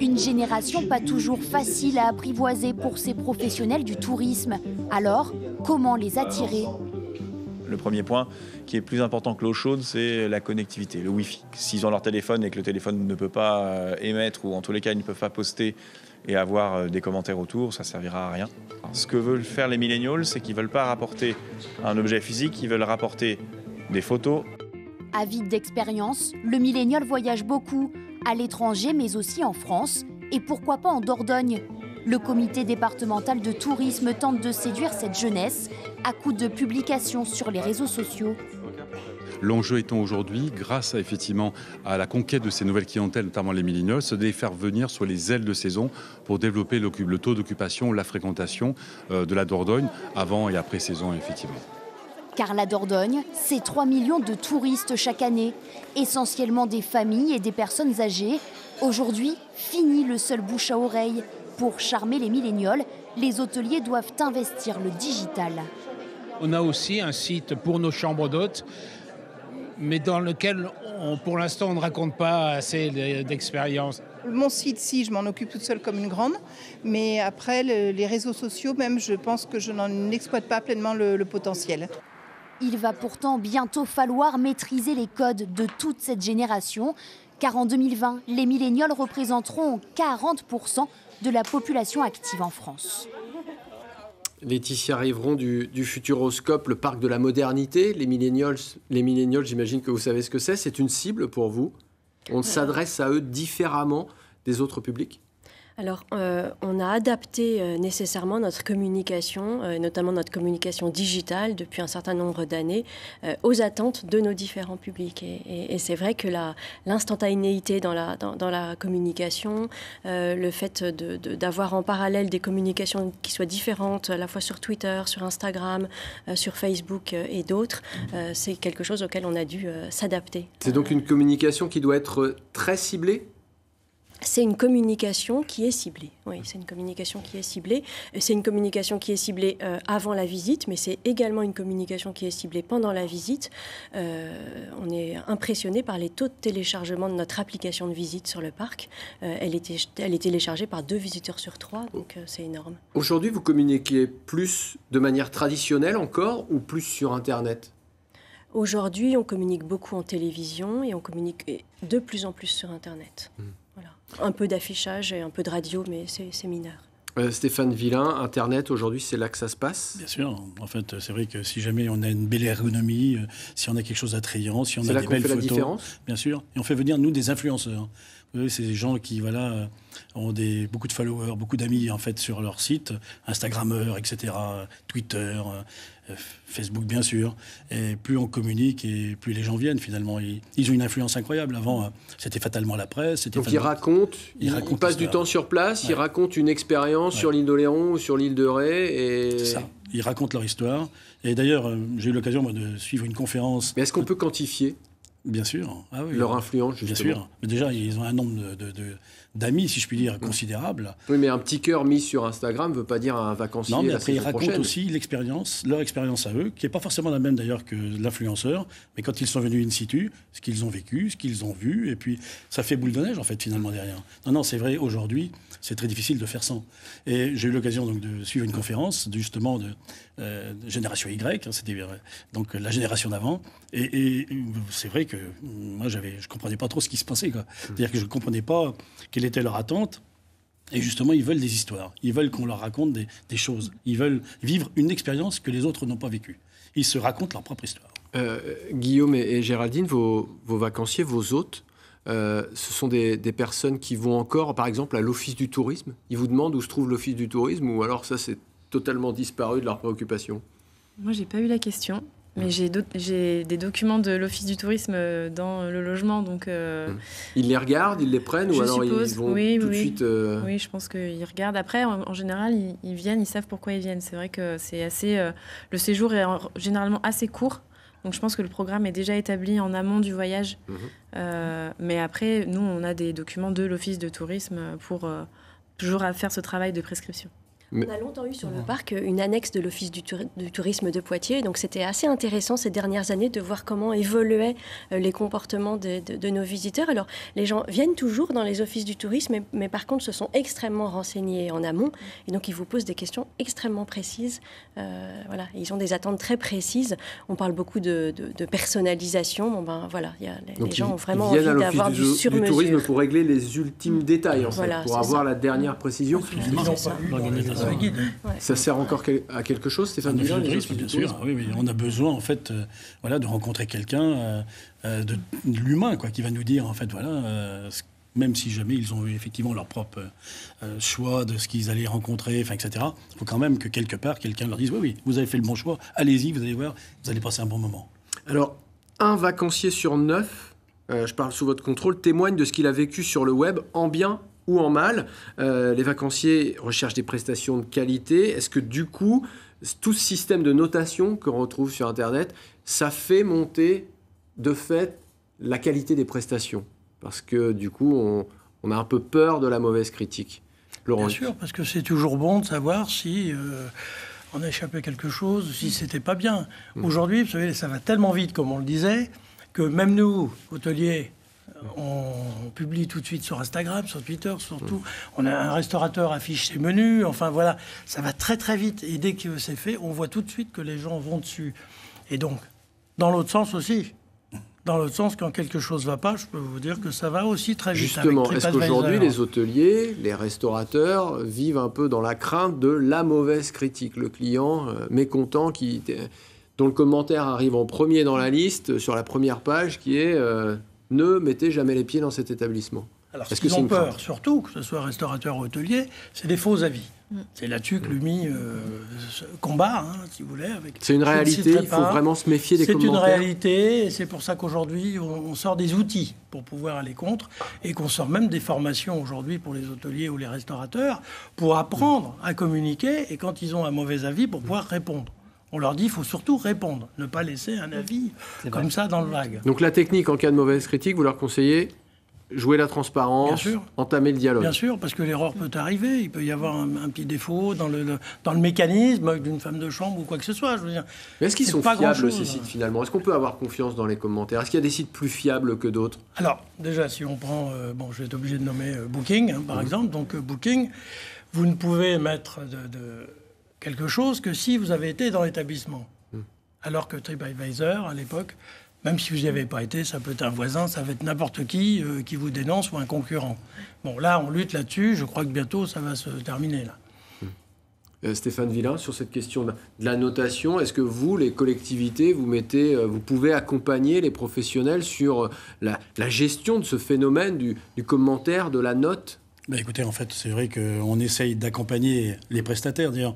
Une génération pas toujours facile à apprivoiser pour ces professionnels du tourisme. Alors, comment les attirer ? Le premier point qui est plus important que l'eau chaude, c'est la connectivité, le Wi-Fi. S'ils ont leur téléphone et que le téléphone ne peut pas émettre, ou en tous les cas, ils ne peuvent pas poster et avoir des commentaires autour, ça ne servira à rien. Ce que veulent faire les millennials, c'est qu'ils ne veulent pas rapporter un objet physique, ils veulent rapporter des photos. Avide d'expérience, le millénial voyage beaucoup. À l'étranger, mais aussi en France, et pourquoi pas en Dordogne. Le comité départemental de tourisme tente de séduire cette jeunesse à coups de publications sur les réseaux sociaux. L'enjeu étant aujourd'hui, grâce à, effectivement, à la conquête de ces nouvelles clientèles, notamment les milléniaux, de les faire venir sur les ailes de saison pour développer le, le taux d'occupation, la fréquentation euh, de la Dordogne avant et après saison, effectivement. Car la Dordogne, c'est trois millions de touristes chaque année, essentiellement des familles et des personnes âgées. Aujourd'hui, fini le seul bouche à oreille. Pour charmer les millénials, les hôteliers doivent investir le digital. On a aussi un site pour nos chambres d'hôtes, mais dans lequel, on, pour l'instant, on ne raconte pas assez d'expérience. Mon site, si, je m'en occupe toute seule comme une grande. Mais après, le, les réseaux sociaux, même, je pense que je n'en exploite pas pleinement le, le potentiel. Il va pourtant bientôt falloir maîtriser les codes de toute cette génération, car en deux mille vingt, les millénials représenteront quarante pour cent de la population active en France. Laetitia Riveron du, du Futuroscope, le parc de la modernité. Les millénials, les millénials, j'imagine que vous savez ce que c'est. C'est une cible pour vous ? On s'adresse à eux différemment des autres publics ? Alors, euh, on a adapté euh, nécessairement notre communication, euh, notamment notre communication digitale depuis un certain nombre d'années, euh, aux attentes de nos différents publics. Et, et, et c'est vrai que la, l'instantanéité dans la, dans, dans la communication, euh, le fait de, de, d'avoir en parallèle des communications qui soient différentes, à la fois sur Twitter, sur Instagram, euh, sur Facebook euh, et d'autres, euh, c'est quelque chose auquel on a dû euh, s'adapter. C'est donc une communication qui doit être très ciblée ? C'est une communication qui est ciblée. Oui, c'est une communication qui est ciblée. C'est une communication qui est ciblée euh, avant la visite, mais c'est également une communication qui est ciblée pendant la visite. Euh, on est impressionné par les taux de téléchargement de notre application de visite sur le parc. Euh, elle, est, elle est téléchargée par deux visiteurs sur trois, donc euh, c'est énorme. Aujourd'hui, vous communiquez plus de manière traditionnelle encore ou plus sur Internet ? Aujourd'hui, on communique beaucoup en télévision et on communique de plus en plus sur Internet. Mmh. Voilà. Un peu d'affichage et un peu de radio, mais c'est, c'est mineur. Euh, Stéphane Villain, Internet, aujourd'hui, c'est là que ça se passe ? Bien sûr. En fait, c'est vrai que si jamais on a une belle ergonomie, si on a quelque chose d'attrayant, si on c'est a des belles photos... C'est là qu'on fait la différence ? Bien sûr. Et on fait venir, nous, des influenceurs. C'est des gens qui, voilà, ont des, beaucoup de followers, beaucoup d'amis, en fait, sur leur site. Instagrammeurs, et cetera, Twitter, Facebook, bien sûr. Et plus on communique et plus les gens viennent, finalement. Ils, ils ont une influence incroyable. Avant, c'était fatalement la presse. C'était Donc, ils racontent, ils, ils racontent. Ils passent du temps sur place. Ouais. Ils racontent une expérience ouais. sur l'île d'Oléron ou sur l'île de Ré. Et... C'est ça. ils racontent leur histoire. Et d'ailleurs, euh, j'ai eu l'occasion moi, de suivre une conférence... Mais est-ce qu'on peut quantifier Bien sûr. Ah oui, leur influence, justement. Bien sûr. Mais déjà, ils ont un nombre de, de, de, d'amis, si je puis dire, considérable. Oui, mais un petit cœur mis sur Instagram ne veut pas dire un vacancier. Non, mais après, ils racontent prochaine. aussi l'expérience, leur expérience à eux, qui n'est pas forcément la même, d'ailleurs, que l'influenceur. Mais quand ils sont venus in situ, ce qu'ils ont vécu, ce qu'ils ont vu, et puis ça fait boule de neige, en fait, finalement, derrière. Non, non, c'est vrai, aujourd'hui, c'est très difficile de faire sans. Et j'ai eu l'occasion, donc, de suivre une conférence, justement, de, euh, de génération Y, hein, c'était euh, donc la génération d'avant. Et, et c'est vrai que moi, j'avais, je ne comprenais pas trop ce qui se passait, quoi. C'est-à-dire que je ne comprenais pas quelle était leur attente. Et justement, ils veulent des histoires. Ils veulent qu'on leur raconte des, des choses. Ils veulent vivre une expérience que les autres n'ont pas vécue. Ils se racontent leur propre histoire. Euh, Guillaume et, et Géraldine, vos, vos vacanciers, vos hôtes, euh, ce sont des, des personnes qui vont encore, par exemple, à l'Office du tourisme. Ils vous demandent où se trouve l'Office du tourisme, ou alors ça, c'est totalement disparu de leurs préoccupations. Moi, je n'ai pas eu la question. Mais j'ai, do- j'ai des documents de l'Office du tourisme dans le logement, donc... Euh, ils les regardent, ils les prennent, ou alors suppose, ils vont oui, tout oui. de suite... Euh... Oui, je pense qu'ils regardent. Après, en, en général, ils, ils viennent, ils savent pourquoi ils viennent. C'est vrai que c'est assez... Euh, le séjour est en, généralement assez court, donc je pense que le programme est déjà établi en amont du voyage. Mmh. Euh, mais après, nous, on a des documents de l'Office du tourisme pour euh, toujours faire ce travail de prescription. Mais... On a longtemps eu sur le parc une annexe de l'Office du, turi- du tourisme de Poitiers. Donc c'était assez intéressant ces dernières années de voir comment évoluaient les comportements de, de, de nos visiteurs. Alors les gens viennent toujours dans les offices du tourisme, mais, mais par contre se sont extrêmement renseignés en amont. Et donc ils vous posent des questions extrêmement précises. Euh, voilà, ils ont des attentes très précises. On parle beaucoup de, de, de personnalisation. Bon ben voilà, y a, les, les gens ont vraiment envie d'avoir du, du sur-mesure. Du tourisme pour régler les ultimes détails, en voilà, fait, pour avoir ça. la dernière précision. Un guide. Ouais. Ça sert encore à quelque chose, Stéphane Villain, bien sûr. Oui, oui. On a besoin, en fait, euh, voilà, de rencontrer quelqu'un, euh, de, de l'humain, quoi, qui va nous dire, en fait, voilà, euh, ce, même si jamais ils ont eu effectivement leur propre euh, choix de ce qu'ils allaient rencontrer, enfin, et cetera. Il faut quand même que quelque part, quelqu'un leur dise, oui, oui, vous avez fait le bon choix, allez-y, vous allez voir, vous allez passer un bon moment. Alors, un vacancier sur neuf, euh, je parle sous votre contrôle, témoigne de ce qu'il a vécu sur le web en bien ou en mal. Euh, les vacanciers recherchent des prestations de qualité. Est-ce que du coup, tout ce système de notation qu'on retrouve sur Internet, ça fait monter de fait la qualité des prestations? Parce que du coup, on, on a un peu peur de la mauvaise critique. Laurent. Bien sûr, parce que c'est toujours bon de savoir si... Euh... on a échappé à quelque chose, si c'était pas bien. Mmh. Aujourd'hui, vous savez, ça va tellement vite, comme on le disait, que même nous, hôteliers, on publie tout de suite sur Instagram, sur Twitter, surtout. On a un restaurateur affiche ses menus. Enfin, voilà, ça va très, très vite. Et dès que c'est fait, on voit tout de suite que les gens vont dessus. Et donc, dans l'autre sens aussi. Dans l'autre sens, quand quelque chose ne va pas, je peux vous dire que ça va aussi très vite. Justement, est-ce qu'aujourd'hui, les hôteliers, les restaurateurs vivent un peu dans la crainte de la mauvaise critique? Le client euh, mécontent qui, dont le commentaire arrive en premier dans la liste, sur la première page, qui est... Euh, ne mettez jamais les pieds dans cet établissement. Alors, ce qu'ils ont peur, surtout, que ce soit restaurateur ou hôtelier, c'est des faux avis. Mmh. C'est là-dessus que l'U M I euh, combat, hein, si vous voulez. Avec... C'est une réalité, il faut vraiment se méfier des commentaires. C'est une réalité, et c'est pour ça qu'aujourd'hui, on, on sort des outils pour pouvoir aller contre, et qu'on sort même des formations aujourd'hui pour les hôteliers ou les restaurateurs, pour apprendre mmh. à communiquer, et quand ils ont un mauvais avis, pour pouvoir répondre. On leur dit, il faut surtout répondre, ne pas laisser un avis c'est comme vrai. ça dans le vague. Donc la technique en cas de mauvaise critique, vous leur conseillez, jouer la transparence, entamer le dialogue. Bien sûr, parce que l'erreur peut arriver. Il peut y avoir un, un petit défaut dans le, le, dans le mécanisme d'une femme de chambre ou quoi que ce soit. Je veux dire. Mais est-ce qu'ils sont fiables, ces sites, finalement? Est-ce qu'on peut avoir confiance dans les commentaires? Est-ce qu'il y a des sites plus fiables que d'autres? Alors, déjà, si on prend... Euh, bon, je vais être obligé de nommer euh, Booking, hein, par mmh. exemple. Donc euh, Booking, vous ne pouvez mettre de... de quelque chose que si vous avez été dans l'établissement. Mmh. Alors que TripAdvisor, à l'époque, même si vous n'y avez pas été, ça peut être un voisin, ça peut être n'importe qui euh, qui vous dénonce ou un concurrent. Bon, là, on lutte là-dessus. Je crois que bientôt, ça va se terminer, là. Mmh. Euh, Stéphane Villain, sur cette question de la notation, est-ce que vous, les collectivités, vous, mettez, euh, vous pouvez accompagner les professionnels sur euh, la, la gestion de ce phénomène du, du commentaire, de la note? Ben écoutez, en fait, c'est vrai qu'on essaye d'accompagner les prestataires. D'ailleurs,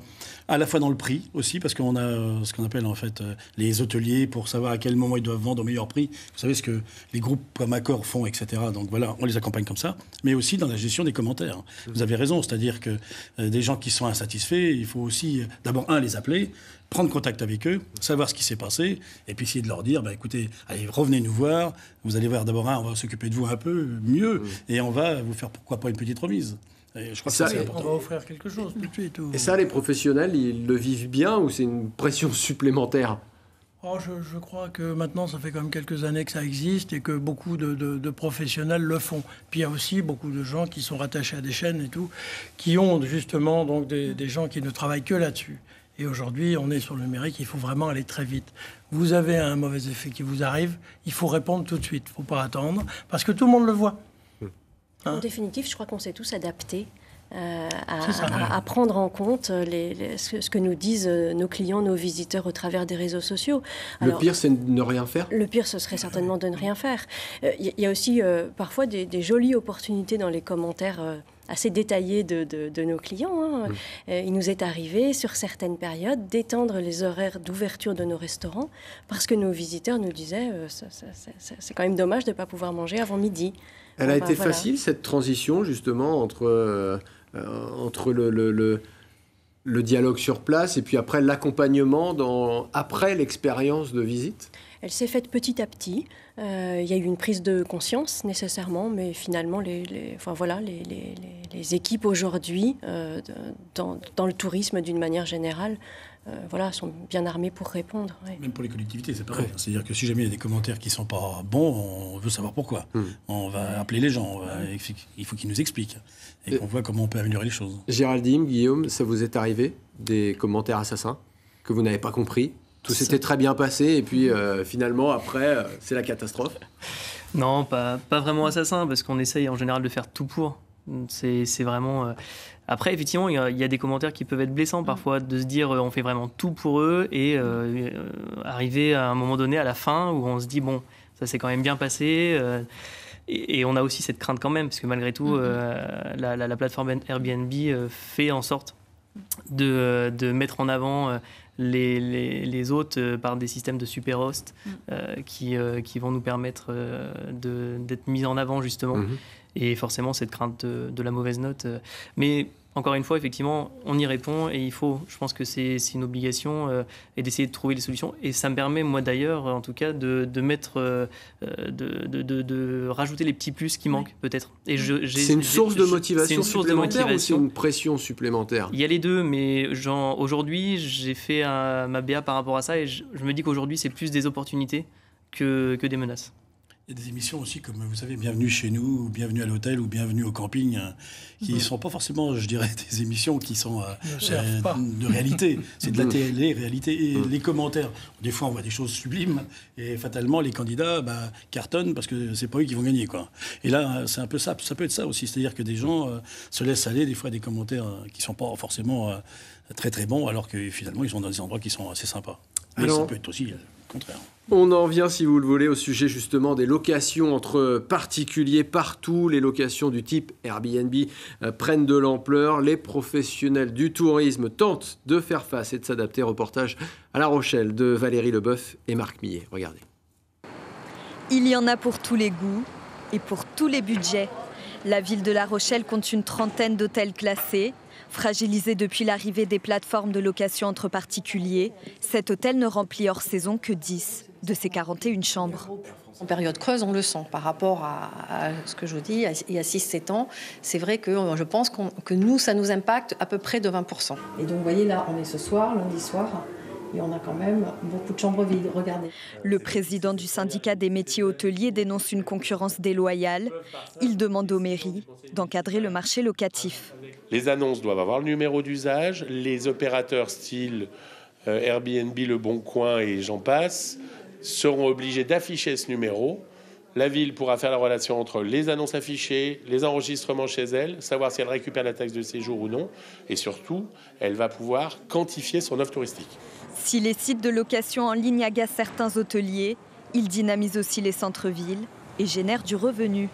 à la fois dans le prix aussi, parce qu'on a ce qu'on appelle en fait les hôteliers pour savoir à quel moment ils doivent vendre au meilleur prix. Vous savez ce que les groupes comme Accor font, et cetera. Donc voilà, on les accompagne comme ça, mais aussi dans la gestion des commentaires. Vous avez raison, c'est-à-dire que euh, des gens qui sont insatisfaits, il faut aussi euh, d'abord, un, les appeler, prendre contact avec eux, savoir ce qui s'est passé, et puis essayer de leur dire, bah, écoutez, allez, revenez nous voir, vous allez voir d'abord, un, on va s'occuper de vous un peu mieux, oui. et on va vous faire, pourquoi pas, une petite remise. Et je crois ça, que ça, c'est important. On va offrir quelque chose tout de suite. Ou... Et ça, les professionnels, ils le vivent bien ou c'est une pression supplémentaire? Oh, je, je crois que maintenant, ça fait quand même quelques années que ça existe et que beaucoup de, de, de professionnels le font. Puis il y a aussi beaucoup de gens qui sont rattachés à des chaînes et tout, qui ont justement donc des, des gens qui ne travaillent que là-dessus. Et aujourd'hui, on est sur le numérique, il faut vraiment aller très vite. Vous avez un mauvais effet qui vous arrive, il faut répondre tout de suite, il ne faut pas attendre, parce que tout le monde le voit. Hein? En définitive, je crois qu'on s'est tous adaptés. Euh, à, à, à prendre en compte les, les, ce, ce que nous disent nos clients, nos visiteurs au travers des réseaux sociaux. Alors, le pire, c'est ne rien faire? Le pire, ce serait certainement de ne rien faire. Il euh, y, y a aussi euh, parfois des, des jolies opportunités dans les commentaires euh, assez détaillés de, de, de nos clients. Hein. Mmh. Euh, il nous est arrivé, sur certaines périodes, d'étendre les horaires d'ouverture de nos restaurants parce que nos visiteurs nous disaient euh, « c'est quand même dommage de ne pas pouvoir manger avant midi ». Elle a été voilà. facile, cette transition, justement, entre... Euh... Euh, entre le, le, le, le dialogue sur place et puis après l'accompagnement, dans, après l'expérience de visite? Elle s'est faite petit à petit. Il euh, y a eu une prise de conscience nécessairement, mais finalement, les, les, enfin, voilà, les, les, les équipes aujourd'hui, euh, dans, dans le tourisme d'une manière générale, euh, voilà, sont bien armées pour répondre. Ouais. Même pour les collectivités, c'est pareil. Ouais. C'est-à-dire que si jamais il y a des commentaires qui ne sont pas bons, on veut savoir pourquoi. Mmh. On va appeler les gens, va, il faut qu'ils nous expliquent et qu'on voit comment on peut améliorer les choses. Géraldine, Guillaume, ça vous est arrivé des commentaires assassins que vous n'avez pas compris? Tout s'était très bien passé et puis euh, finalement après euh, c'est la catastrophe. Non, pas, pas vraiment assassin parce qu'on essaye en général de faire tout pour. C'est vraiment... Euh... Après effectivement il y, y a des commentaires qui peuvent être blessants parfois, de se dire euh, on fait vraiment tout pour eux et euh, euh, arriver à un moment donné à la fin où on se dit bon ça s'est quand même bien passé... Euh... Et on a aussi cette crainte quand même, parce que malgré tout, mm-hmm. euh, la, la, la plateforme Airbnb euh, fait en sorte de, de mettre en avant euh, les, les, les hôtes euh, par des systèmes de super hosts mm-hmm. euh, qui, euh, qui vont nous permettre euh, de, d'être mis en avant, justement. Mm-hmm. Et forcément, cette crainte de, de la mauvaise note. Euh, mais encore une fois, effectivement, on y répond et il faut. Je pense que c'est, c'est une obligation euh, et d'essayer de trouver des solutions. Et ça me permet, moi d'ailleurs, en tout cas, de, de mettre, euh, de, de, de, de rajouter les petits plus qui manquent, peut-être. Et je, j'ai, c'est une source de motivation. C'est une source de motivation. Ou c'est une pression supplémentaire. Il y a les deux, mais genre, aujourd'hui, j'ai fait un, ma B A par rapport à ça et je, je me dis qu'aujourd'hui, c'est plus des opportunités que, que des menaces. Il y a des émissions aussi, comme vous savez, Bienvenue chez nous, ou Bienvenue à l'hôtel, ou Bienvenue au camping, qui ne sont pas forcément, je dirais, des émissions qui sont euh, de réalité. C'est de la télé-réalité. Et les commentaires, des fois, on voit des choses sublimes, et fatalement, les candidats bah, cartonnent parce que ce n'est pas eux qui vont gagner. Quoi. Et là, c'est un peu ça. Ça peut être ça aussi. C'est-à-dire que des gens euh, se laissent aller, des fois, à des commentaires qui ne sont pas forcément euh, très, très bons, alors que finalement, ils sont dans des endroits qui sont assez sympas. Mais alors... ça peut être aussi... Euh, contraire. On en vient, si vous le voulez, au sujet justement des locations entre particuliers partout. Les locations du type Airbnb euh, prennent de l'ampleur. Les professionnels du tourisme tentent de faire face et de s'adapter. Reportage à La Rochelle de Valérie Leboeuf et Marc Millet. Regardez. Il y en a pour tous les goûts et pour tous les budgets. La ville de La Rochelle compte une trentaine d'hôtels classés. Fragilisé depuis l'arrivée des plateformes de location entre particuliers, cet hôtel ne remplit hors saison que dix de ses quarante et une chambres. En période creuse, on le sent par rapport à, à ce que je vous dis, il y a six sept ans. C'est vrai que je pense qu'on, que nous, ça nous impacte à peu près de vingt pour cent. Et donc, vous voyez, là, on est ce soir, lundi soir... Et on a quand même beaucoup de chambres vides, regardez. Le président du syndicat des métiers hôteliers dénonce une concurrence déloyale. Il demande aux mairies d'encadrer le marché locatif. Les annonces doivent avoir le numéro d'usage. Les opérateurs style Airbnb, Le Bon Coin et j'en passe seront obligés d'afficher ce numéro. La ville pourra faire la relation entre les annonces affichées, les enregistrements chez elle, savoir si elle récupère la taxe de séjour ou non. Et surtout, elle va pouvoir quantifier son offre touristique. Si les sites de location en ligne agacent certains hôteliers, ils dynamisent aussi les centres-villes et génèrent du revenu.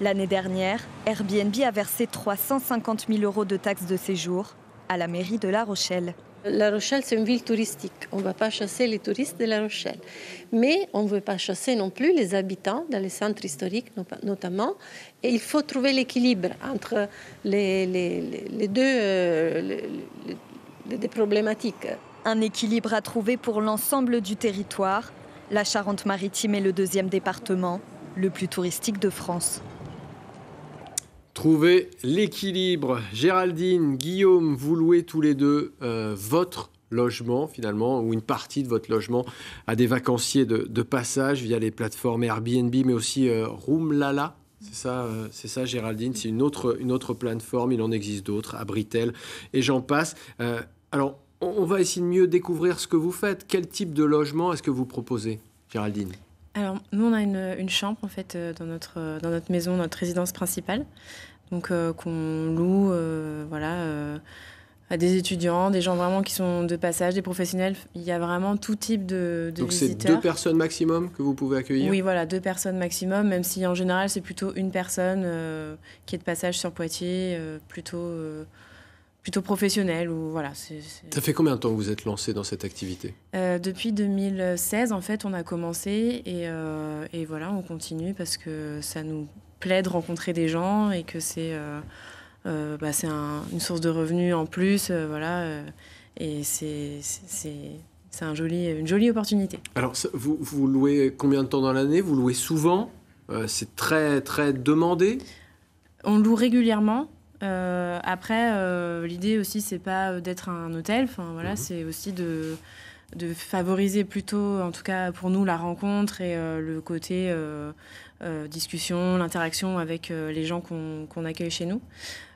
L'année dernière, Airbnb a versé trois cent cinquante mille euros de taxes de séjour à la mairie de La Rochelle. La Rochelle, c'est une ville touristique. On ne va pas chasser les touristes de La Rochelle. Mais on ne veut pas chasser non plus les habitants dans les centres historiques notamment. Et il faut trouver l'équilibre entre les, les, les, deux, les, les deux problématiques. Un équilibre à trouver pour l'ensemble du territoire. La Charente-Maritime est le deuxième département le plus touristique de France. Trouver l'équilibre. Géraldine, Guillaume, vous louez tous les deux euh, votre logement finalement, ou une partie de votre logement à des vacanciers de, de passage via les plateformes Airbnb, mais aussi euh, Roomlala. C'est ça, euh, c'est ça Géraldine, c'est une autre, une autre plateforme, il en existe d'autres, Abritel, et j'en passe. Euh, alors, on, on va essayer de mieux découvrir ce que vous faites. Quel type de logement est-ce que vous proposez, Géraldine ? Alors, nous, on a une, une chambre, en fait, dans notre, dans notre maison, notre résidence principale, donc euh, qu'on loue euh, voilà, euh, à des étudiants, des gens vraiment qui sont de passage, des professionnels. Il y a vraiment tout type de, de donc visiteurs. Donc, c'est deux personnes maximum que vous pouvez accueillir? Oui, voilà, deux personnes maximum, même si, en général, c'est plutôt une personne euh, qui est de passage sur Poitiers, euh, plutôt... Euh, plutôt professionnel. Ou, voilà, c'est, c'est... Ça fait combien de temps que vous êtes lancé dans cette activité ? euh, Depuis deux mille seize, en fait, on a commencé et, euh, et voilà, on continue parce que ça nous plaît de rencontrer des gens et que c'est, euh, euh, bah, c'est un, une source de revenus en plus. Euh, voilà, euh, et c'est, c'est, c'est, c'est un joli, une jolie opportunité. Alors, vous, vous louez combien de temps dans l'année ? Vous louez souvent ? euh, C'est très, très demandé ? On loue régulièrement. Euh, après, euh, l'idée aussi, c'est pas d'être un hôtel. Enfin, voilà, mmh. C'est aussi de, de favoriser plutôt, en tout cas pour nous, la rencontre et euh, le côté euh, euh, discussion, l'interaction avec euh, les gens qu'on, qu'on accueille chez nous.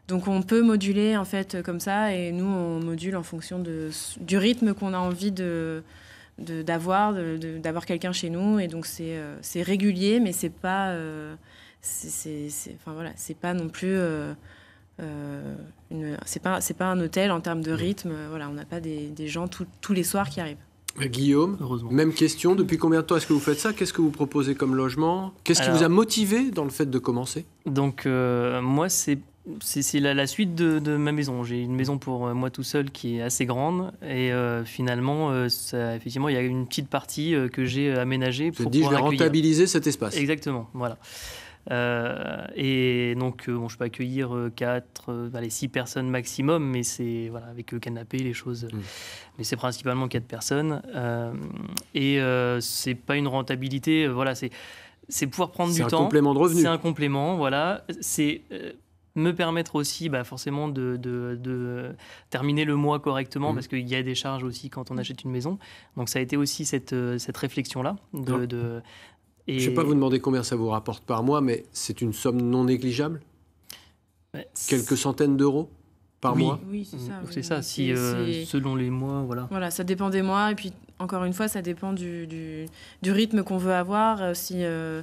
Donc, on peut moduler en fait comme ça, et nous, on module en fonction de, du rythme qu'on a envie de, de, d'avoir, de, de, d'avoir quelqu'un chez nous. Et donc, c'est, euh, c'est régulier, mais c'est pas, euh, c'est, c'est, c'est, enfin voilà, c'est pas non plus. Euh, Euh, une, c'est pas, c'est pas un hôtel en termes de rythme. Voilà, on n'a pas des, des gens tout, tous les soirs qui arrivent. Guillaume, même question. Depuis combien de temps est-ce que vous faites ça? Qu'est-ce que vous proposez comme logement? Qu'est-ce Alors, qui vous a motivé dans le fait de commencer? Donc euh, moi, c'est, c'est, c'est la, la suite de, de ma maison. J'ai une maison pour euh, moi tout seul qui est assez grande. Et euh, finalement, euh, ça, effectivement, il y a une petite partie euh, que j'ai aménagée pour pouvoir accueillir. Je vais rentabiliser cet espace. Exactement, voilà. Euh, et donc, euh, bon, je peux accueillir quatre, euh, allez, six personnes maximum, mais c'est voilà, avec le canapé, les choses. Mmh. Mais c'est principalement quatre personnes. Euh, et euh, c'est pas une rentabilité. Euh, voilà, c'est, c'est pouvoir prendre c'est du temps. C'est un complément de revenu. C'est un complément, voilà. C'est euh, me permettre aussi, bah, forcément, de, de, de terminer le mois correctement, mmh. parce qu'il y a des charges aussi quand on achète une maison. Donc, ça a été aussi cette, cette réflexion-là de. Mmh. de Et... Je ne vais pas vous demander combien ça vous rapporte par mois, mais c'est une somme non négligeable. Ouais, quelques centaines d'euros par oui, mois. Oui, c'est ça. Donc oui, c'est oui. ça, si, c'est, euh, c'est... selon les mois, voilà. Voilà, ça dépend des mois. Et puis, encore une fois, ça dépend du, du, du rythme qu'on veut avoir. Si, euh,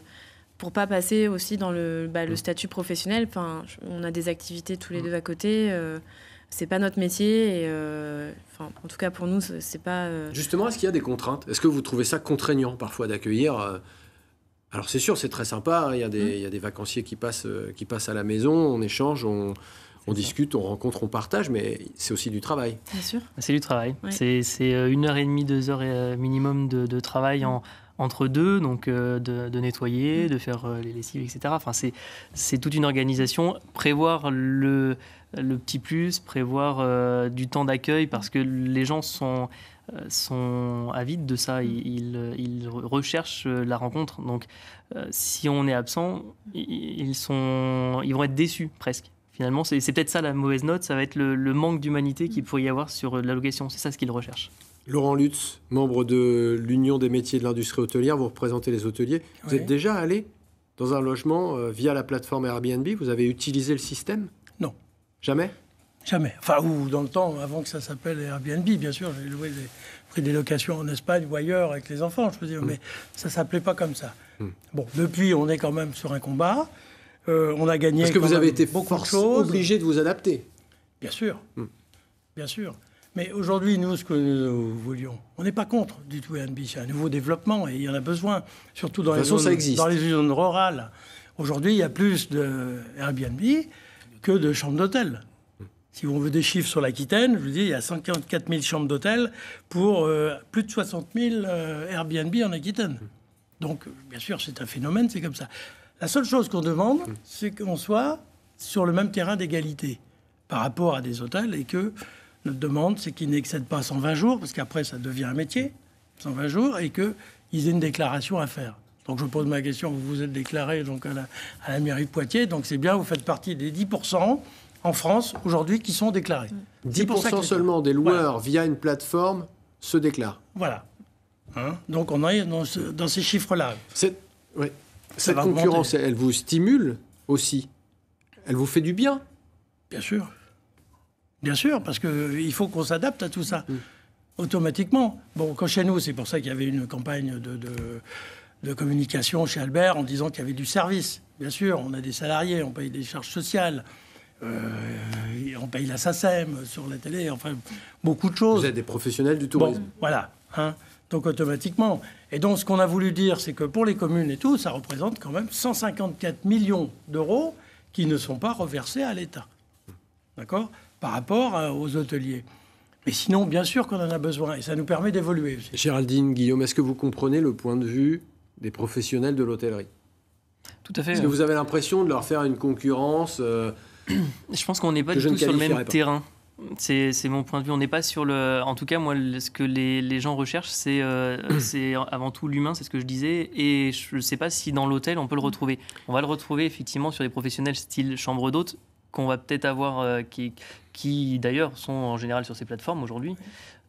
pour ne pas passer aussi dans le, bah, le mmh. statut professionnel. Enfin, on a des activités tous les mmh. deux à côté. Euh, ce n'est pas notre métier. Et, euh, enfin, en tout cas, pour nous, ce n'est pas... Euh... Justement, est-ce qu'il y a des contraintes? Est-ce que vous trouvez ça contraignant, parfois, d'accueillir... Euh... Alors c'est sûr, c'est très sympa, il y a des, mmh. il y a des vacanciers qui passent, qui passent à la maison, on échange, on, on discute, on rencontre, on partage, mais c'est aussi du travail. Bien sûr. C'est du travail. Oui. C'est, c'est une heure et demie, deux heures minimum de, de travail mmh. en, entre deux, donc de, de nettoyer, mmh. de faire les lessives, et cetera. Enfin, c'est, c'est toute une organisation. Prévoir le, le petit plus, prévoir euh, du temps d'accueil, parce que les gens sont... sont avides de ça, ils, ils recherchent la rencontre. Donc, euh, si on est absent, ils, sont, ils vont être déçus presque. Finalement, c'est, c'est peut-être ça la mauvaise note, ça va être le, le manque d'humanité qu'il pourrait y avoir sur l'allocation. C'est ça ce qu'ils recherchent. Laurent Lutse, membre de l'Union des métiers de l'industrie hôtelière, vous représentez les hôteliers. Vous oui. êtes déjà allé dans un logement euh, via la plateforme Airbnb? Vous avez utilisé le système? Non. Jamais? Jamais. Enfin, ou dans le temps, avant que ça s'appelle Airbnb, bien sûr, j'ai loué des, pris des locations en Espagne ou ailleurs avec les enfants, je veux dire, mmh. mais ça ne s'appelait pas comme ça. Mmh. Bon, depuis, on est quand même sur un combat. Euh, on a gagné. Parce que vous avez été beaucoup de choses. Obligé de vous adapter. Bien sûr. Mmh. Bien sûr. Mais aujourd'hui, nous, ce que nous voulions, on n'est pas contre du tout Airbnb. C'est un nouveau développement et il y en a besoin, surtout dans, de les, façon, zones, ça existe. Dans les zones rurales. Aujourd'hui, il y a plus de Airbnb que de chambres d'hôtel. Si on veut des chiffres sur l'Aquitaine, je vous dis, il y a cent quarante-quatre mille chambres d'hôtel pour euh, plus de soixante mille euh, Airbnb en Aquitaine. Donc, bien sûr, c'est un phénomène, c'est comme ça. La seule chose qu'on demande, c'est qu'on soit sur le même terrain d'égalité par rapport à des hôtels et que notre demande, c'est qu'ils n'excèdent pas cent vingt jours, parce qu'après, ça devient un métier, cent vingt jours, et qu'ils aient une déclaration à faire. Donc, je pose ma question, vous vous êtes déclaré donc, à, la, à la mairie de Poitiers, donc c'est bien, vous faites partie des dix pour cent en France, aujourd'hui, qui sont déclarés. dix pour cent seulement des loueurs, voilà, via une plateforme, se déclarent. Voilà. Hein, donc, on est dans, ce, dans ces chiffres-là. Cette, ouais, cette concurrence, augmenter. Elle vous stimule aussi. Elle vous fait du bien. Bien sûr. Bien sûr, parce qu'il faut qu'on s'adapte à tout ça, mmh. automatiquement. Bon, quand chez nous, c'est pour ça qu'il y avait une campagne de, de, de communication chez Albert en disant qu'il y avait du service. Bien sûr, on a des salariés, on paye des charges sociales. Euh, on paye la SACEM sur la télé, enfin, beaucoup de choses. Vous êtes des professionnels du tourisme. Bon, voilà, hein, donc automatiquement. Et donc, ce qu'on a voulu dire, c'est que pour les communes et tout, ça représente quand même cent cinquante-quatre millions d'euros qui ne sont pas reversés à l'État, d'accord, par rapport euh, aux hôteliers. Mais sinon, bien sûr qu'on en a besoin, et ça nous permet d'évoluer aussi. Géraldine, Guillaume, est-ce que vous comprenez le point de vue des professionnels de l'hôtellerie? Tout à fait. Est-ce euh... que vous avez l'impression de leur faire une concurrence euh... Je pense qu'on n'est pas du tout sur le même terrain. C'est mon point de vue. On n'est pas sur le... En tout cas, moi, ce que les, les gens recherchent, c'est euh, avant tout l'humain, c'est ce que je disais. Et je ne sais pas si dans l'hôtel, on peut le retrouver. On va le retrouver, effectivement, sur les professionnels style chambre d'hôte, qu'on va peut-être avoir, euh, qui, qui d'ailleurs sont en général sur ces plateformes aujourd'hui.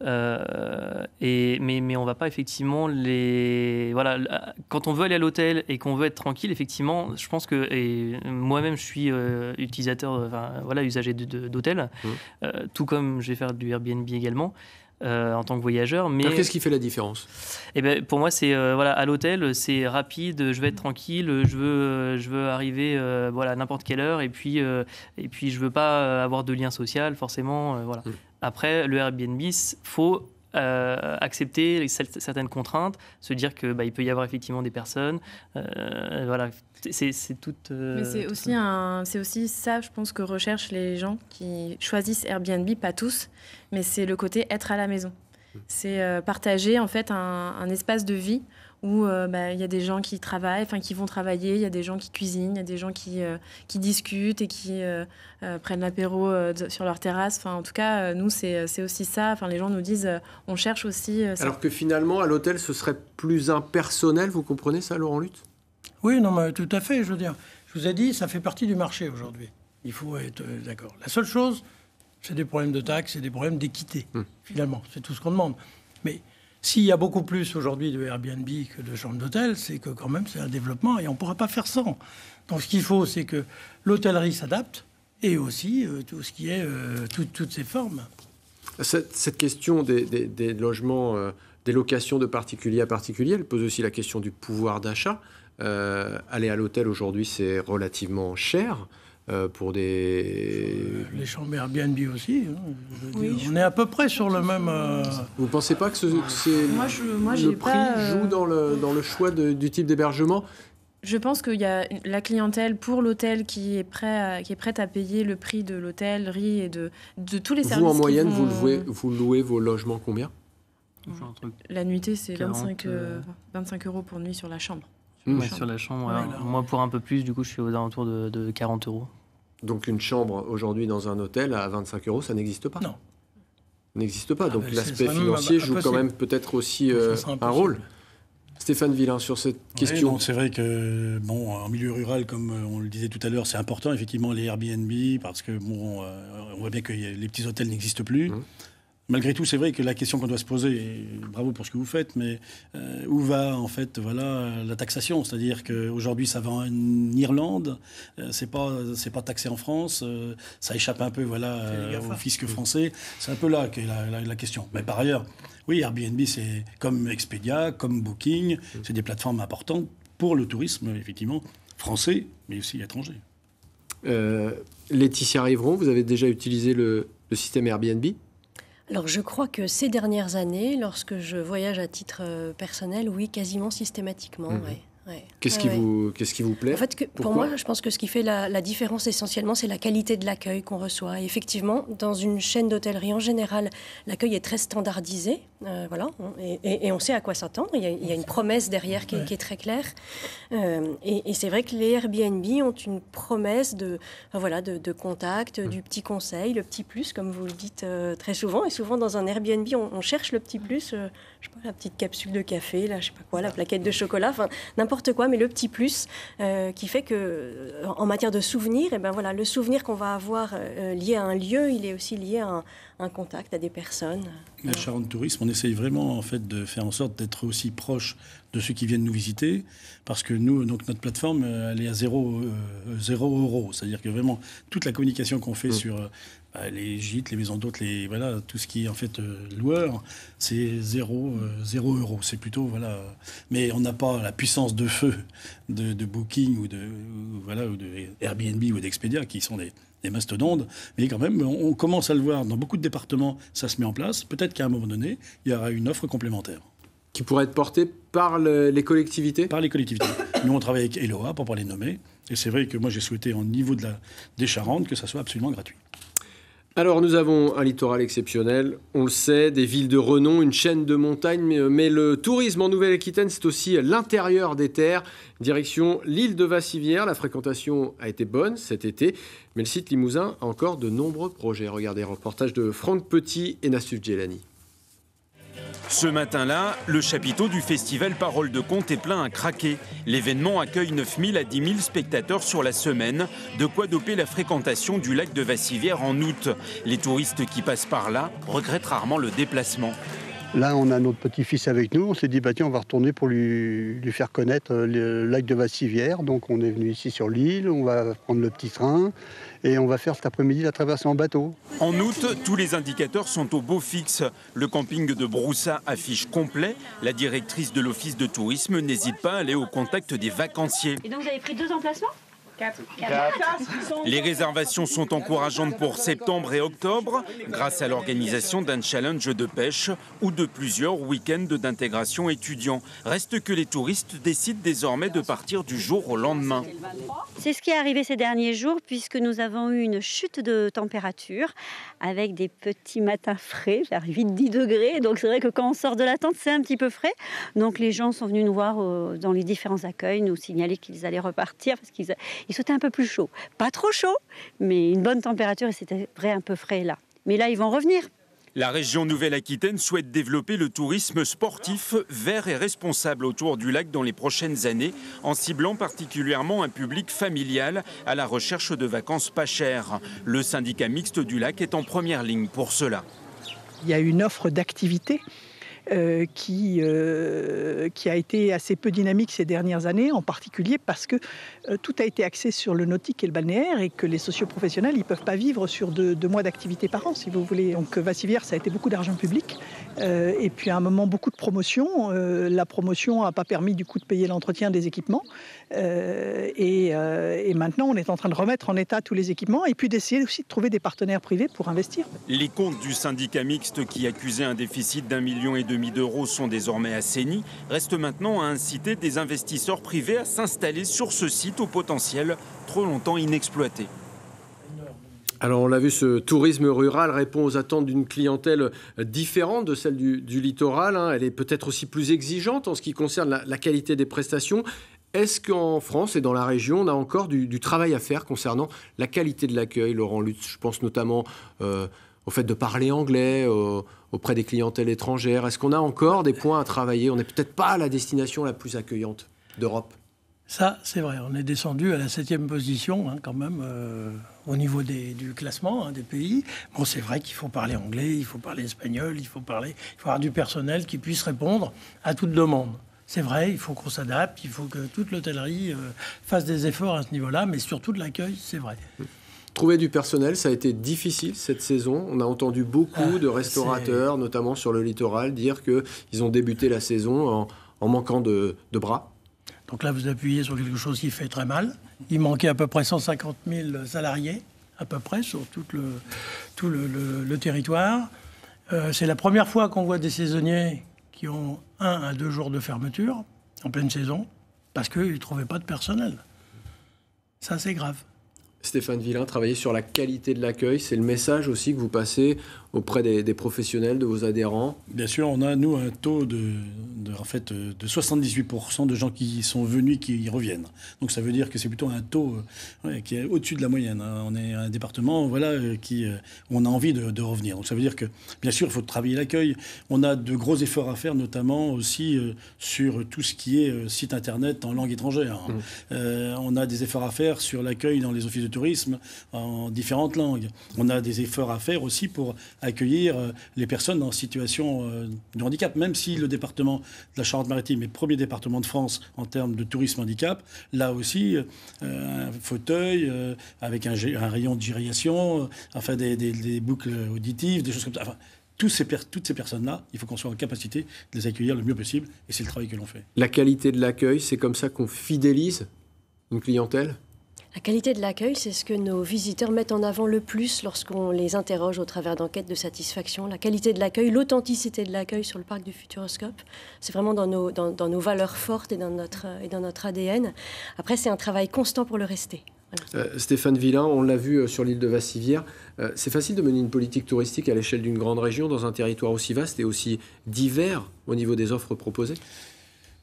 Euh, et, mais, mais on ne va pas effectivement les... Voilà, quand on veut aller à l'hôtel et qu'on veut être tranquille, effectivement, je pense que... Et moi-même, je suis euh, utilisateur, enfin, voilà, usager d'hôtel, mmh. euh, tout comme je vais faire du Airbnb également. Euh, en tant que voyageur, mais... Qu'est-ce qui fait la différence? Eh ben, pour moi, c'est euh, voilà, à l'hôtel, c'est rapide, je vais être tranquille, je veux, je veux arriver euh, voilà, à n'importe quelle heure, et puis, euh, et puis je ne veux pas avoir de lien social, forcément. Euh, voilà. Mm. Après, le Airbnb, il faut euh, accepter certaines contraintes, se dire qu'il bah, peut y avoir effectivement des personnes. Euh, voilà, c'est tout... Euh, mais c'est aussi, un... aussi ça, je pense, que recherchent les gens qui choisissent Airbnb, pas tous, mais c'est le côté être à la maison. C'est euh, partager en fait un, un espace de vie où euh, bah, y a des gens qui travaillent, enfin qui vont travailler, il y a des gens qui cuisinent, il y a des gens qui, euh, qui discutent et qui euh, euh, prennent l'apéro euh, sur leur terrasse. Enfin, en tout cas, euh, nous, c'est aussi ça. Enfin, les gens nous disent, euh, on cherche aussi... Euh, ça. Alors que finalement, à l'hôtel, ce serait plus impersonnel. Vous comprenez ça, Laurent Lutse? Oui, non, mais tout à fait. Je veux dire, je vous ai dit, ça fait partie du marché aujourd'hui. Il faut être euh, d'accord. La seule chose... C'est des problèmes de taxes, c'est des problèmes d'équité, mmh. finalement. C'est tout ce qu'on demande. Mais s'il y a beaucoup plus aujourd'hui de Airbnb que de chambres d'hôtel, c'est que quand même, c'est un développement et on ne pourra pas faire sans. Donc ce qu'il faut, c'est que l'hôtellerie s'adapte et aussi euh, tout ce qui est euh, tout, toutes ces formes. Cette, cette question des, des, des logements, euh, des locations de particulier à particulier, elle pose aussi la question du pouvoir d'achat. Euh, aller à l'hôtel aujourd'hui, c'est relativement cher. Euh, pour des... Les chambres Airbnb aussi. Hein, oui, on est à peu près sur le même... Euh... Vous ne pensez pas que, ce, que moi, je, moi, le prix pas, euh... joue dans le, dans le choix de, du type d'hébergement? Je pense qu'il y a la clientèle pour l'hôtel qui est prêt à, qui est prête à payer le prix de l'hôtellerie et de, de tous les services. Vous, en moyenne, vont... vous, louez, vous louez vos logements combien? La nuitée, c'est vingt-cinq euros pour nuit sur la chambre. Mmh. Ouais, sur la chambre, ouais, alors, moi pour un peu plus, du coup je suis aux alentours de, de quarante euros. Donc une chambre aujourd'hui dans un hôtel à vingt-cinq euros, ça n'existe pas? Non. N'existe pas, ah donc ben, l'aspect financier joue quand même peut-être aussi euh, un rôle. Stéphane Villain, sur cette question. Oui, c'est vrai que, bon, en milieu rural, comme on le disait tout à l'heure, c'est important effectivement les Airbnb, parce que bon, on voit bien que les petits hôtels n'existent plus. Mmh. Malgré tout, c'est vrai que la question qu'on doit se poser, et bravo pour ce que vous faites, mais euh, où va en fait voilà, la taxation? C'est-à-dire qu'aujourd'hui, ça va en Irlande, euh, c'est pas, c'est pas taxé en France, euh, ça échappe un peu voilà, euh, au fisc français. C'est un peu là qu'est la, la, la question. Mais par ailleurs, oui, Airbnb, c'est comme Expedia, comme Booking, c'est des plateformes importantes pour le tourisme, effectivement, français, mais aussi étranger. Euh, Laetitia Riveron, vous avez déjà utilisé le, le système Airbnb? Alors, je crois que ces dernières années, lorsque je voyage à titre personnel, oui, quasiment systématiquement, mmh. ouais. Ouais. Qu'est-ce, ouais, qui, ouais, vous, qu'est-ce qui vous plaît ? En fait, que, pour moi, je pense que ce qui fait la, la différence essentiellement, c'est la qualité de l'accueil qu'on reçoit. Et effectivement, dans une chaîne d'hôtellerie, en général, l'accueil est très standardisé. Euh, voilà, et, et, et on sait à quoi s'attendre. Il y a, il y a une promesse derrière qui, ouais, qui est très claire. Euh, et et c'est vrai que les Airbnb ont une promesse de, enfin, voilà, de, de contact, mmh, du petit conseil, le petit plus, comme vous le dites euh, très souvent. Et souvent, dans un Airbnb, on, on cherche le petit plus. Euh, je sais pas, la petite capsule de café, là, je sais pas quoi, la plaquette de chocolat, enfin, n'importe quoi, mais le petit plus euh, qui fait que, en matière de souvenirs, eh ben voilà, le souvenir qu'on va avoir euh, lié à un lieu, il est aussi lié à un, un contact, à des personnes. À Charente Tourisme, on essaye vraiment en fait de faire en sorte d'être aussi proche de ceux qui viennent nous visiter, parce que nous, donc notre plateforme, elle est à zéro, euh, zéro euro, c'est-à-dire que vraiment toute la communication qu'on fait, mmh, sur euh, les gîtes, les maisons d'hôtes, les, voilà, tout ce qui est en fait euh, loueur, c'est zéro, euh, zéro euro. C'est plutôt, voilà. Mais on n'a pas la puissance de feu de, de Booking ou de, ou, voilà, ou de Airbnb ou d'Expedia qui sont des, des mastodontes. Mais quand même, on, on commence à le voir dans beaucoup de départements, ça se met en place. Peut-être qu'à un moment donné, il y aura une offre complémentaire. Qui pourrait être portée par le, les collectivités ? Par les collectivités. Nous, on travaille avec Eloa, pour pas les nommer. Et c'est vrai que moi, j'ai souhaité, au niveau de la, des Charentes, que ça soit absolument gratuit. Alors, nous avons un littoral exceptionnel, on le sait, des villes de renom, une chaîne de montagnes, mais le tourisme en Nouvelle-Aquitaine, c'est aussi l'intérieur des terres. Direction l'île de Vassivière, la fréquentation a été bonne cet été, mais le site limousin a encore de nombreux projets. Regardez, reportage de Franck Petit et Nassif Djelani. Ce matin-là, le chapiteau du festival Parole de Conte est plein à craquer. L'événement accueille neuf mille à dix mille spectateurs sur la semaine, de quoi doper la fréquentation du lac de Vassivière en août. Les touristes qui passent par là regrettent rarement le déplacement. Là, on a notre petit-fils avec nous, on s'est dit bah, tiens, on va retourner pour lui, lui faire connaître le lac de Vassivière. Donc on est venu ici sur l'île, on va prendre le petit train et on va faire cet après-midi la traversée en bateau. En août, tous les indicateurs sont au beau fixe. Le camping de Broussa affiche complet. La directrice de l'office de tourisme n'hésite pas à aller au contact des vacanciers. Et donc vous avez pris deux emplacements ? Les réservations sont encourageantes pour septembre et octobre grâce à l'organisation d'un challenge de pêche ou de plusieurs week-ends d'intégration étudiants. Reste que les touristes décident désormais de partir du jour au lendemain. C'est ce qui est arrivé ces derniers jours puisque nous avons eu une chute de température avec des petits matins frais, vers huit à dix degrés. Donc c'est vrai que quand on sort de la tente, c'est un petit peu frais. Donc les gens sont venus nous voir dans les différents accueils, nous signaler qu'ils allaient repartir parce qu'ils... Il sautait un peu plus chaud, pas trop chaud, mais une bonne température et c'était vrai un peu frais là. Mais là, ils vont revenir. La région Nouvelle-Aquitaine souhaite développer le tourisme sportif, vert et responsable autour du lac dans les prochaines années, en ciblant particulièrement un public familial à la recherche de vacances pas chères. Le syndicat mixte du lac est en première ligne pour cela. Il y a une offre d'activités. Euh, qui, euh, qui a été assez peu dynamique ces dernières années, en particulier parce que euh, tout a été axé sur le nautique et le balnéaire et que les socioprofessionnels, ils ne peuvent pas vivre sur deux, deux mois d'activité par an, si vous voulez. Donc Vassivière, ça a été beaucoup d'argent public euh, et puis à un moment, beaucoup de promotion. Euh, la promotion n'a pas permis du coup de payer l'entretien des équipements euh, et, euh, et maintenant, on est en train de remettre en état tous les équipements et puis d'essayer aussi de trouver des partenaires privés pour investir. Les comptes du syndicat mixte qui accusait un déficit d'un million et demi d'euros sont désormais assainis, reste maintenant à inciter des investisseurs privés à s'installer sur ce site au potentiel trop longtemps inexploité. Alors on l'a vu, ce tourisme rural répond aux attentes d'une clientèle différente de celle du, du littoral. Hein. Elle est peut-être aussi plus exigeante en ce qui concerne la, la qualité des prestations. Est-ce qu'en France et dans la région, on a encore du, du travail à faire concernant la qualité de l'accueil, Laurent Lutse? Je pense notamment... Euh, au fait de parler anglais auprès des clientèles étrangères. Est-ce qu'on a encore des points à travailler? On n'est peut-être pas la destination la plus accueillante d'Europe. Ça, c'est vrai. On est descendu à la septième position, hein, quand même, euh, au niveau des, du classement, hein, des pays. Bon, c'est vrai qu'il faut parler anglais, il faut parler espagnol, il faut parler, il faut avoir du personnel qui puisse répondre à toute demande. C'est vrai, il faut qu'on s'adapte, il faut que toute l'hôtellerie euh, fasse des efforts à ce niveau-là, mais surtout de l'accueil, c'est vrai. Mmh. Trouver du personnel, ça a été difficile cette saison. On a entendu beaucoup de restaurateurs, notamment sur le littoral, dire qu'ils ont débuté la saison en, en manquant de, de bras. Donc là, vous appuyez sur quelque chose qui fait très mal. Il manquait à peu près cent cinquante mille salariés, à peu près, sur tout le, tout le, le, le territoire. Euh, c'est la première fois qu'on voit des saisonniers qui ont un à deux jours de fermeture en pleine saison. parce qu'ils ne trouvaient pas de personnel. Ça, c'est grave. Stéphane Villain, travailler sur la qualité de l'accueil, c'est le message aussi que vous passez auprès des, des professionnels, de vos adhérents? Bien sûr, on a, nous, un taux de, de, en fait, de soixante-dix-huit pour cent de gens qui sont venus, qui y reviennent. Donc ça veut dire que c'est plutôt un taux ouais, qui est au-dessus de la moyenne. On est un département voilà, qui, où on a envie de, de revenir. Donc ça veut dire que, bien sûr, il faut travailler l'accueil. On a de gros efforts à faire, notamment aussi euh, sur tout ce qui est euh, site Internet en langue étrangère. Mmh. Euh, on a des efforts à faire sur l'accueil dans les offices de tourisme en différentes langues. On a des efforts à faire aussi pour accueillir les personnes en situation de handicap. Même si le département de la Charente-Maritime est le premier département de France en termes de tourisme handicap, là aussi, euh, un fauteuil euh, avec un, un rayon de gyrillation, euh, enfin des, des, des boucles auditives, des choses comme ça. Enfin, Toutes ces, toutes ces personnes-là, il faut qu'on soit en capacité de les accueillir le mieux possible et c'est le travail que l'on fait. La qualité de l'accueil, c'est comme ça qu'on fidélise une clientèle ? La qualité de l'accueil, c'est ce que nos visiteurs mettent en avant le plus lorsqu'on les interroge au travers d'enquêtes de satisfaction. La qualité de l'accueil, l'authenticité de l'accueil sur le parc du Futuroscope, c'est vraiment dans nos, dans, dans nos valeurs fortes et dans notre, et dans notre A D N. Après, c'est un travail constant pour le rester. Voilà. Euh, Stéphane Villain, on l'a vu sur l'île de Vassivière, euh, c'est facile de mener une politique touristique à l'échelle d'une grande région dans un territoire aussi vaste et aussi divers au niveau des offres proposées ?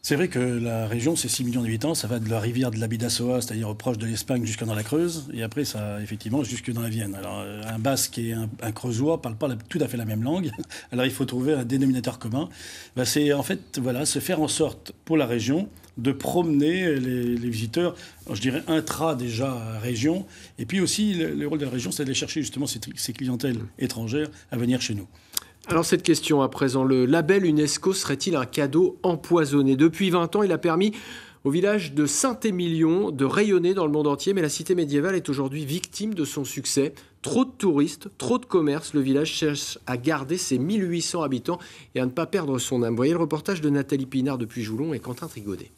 C'est vrai que la région, c'est six millions d'habitants, ça va de la rivière de la Bidassoa, c'est-à-dire proche de l'Espagne, jusqu'à dans la Creuse, et après, ça, effectivement, jusque dans la Vienne. Alors, un Basque et un, un Creusois ne parlent pas la, tout à fait la même langue, alors il faut trouver un dénominateur commun. Ben, c'est, en fait, voilà, c'est faire en sorte, pour la région, de promener les, les visiteurs, je dirais intra déjà région, et puis aussi, le, le rôle de la région, c'est d'aller chercher justement ces, ces clientèles étrangères à venir chez nous. Alors cette question à présent, le label UNESCO serait-il un cadeau empoisonné? Depuis vingt ans, il a permis au village de Saint-Émilion de rayonner dans le monde entier, mais la cité médiévale est aujourd'hui victime de son succès. Trop de touristes, trop de commerce, le village cherche à garder ses mille huit cents habitants et à ne pas perdre son âme. Voyez le reportage de Nathalie Pinard depuis Joulon et Quentin Trigaudet.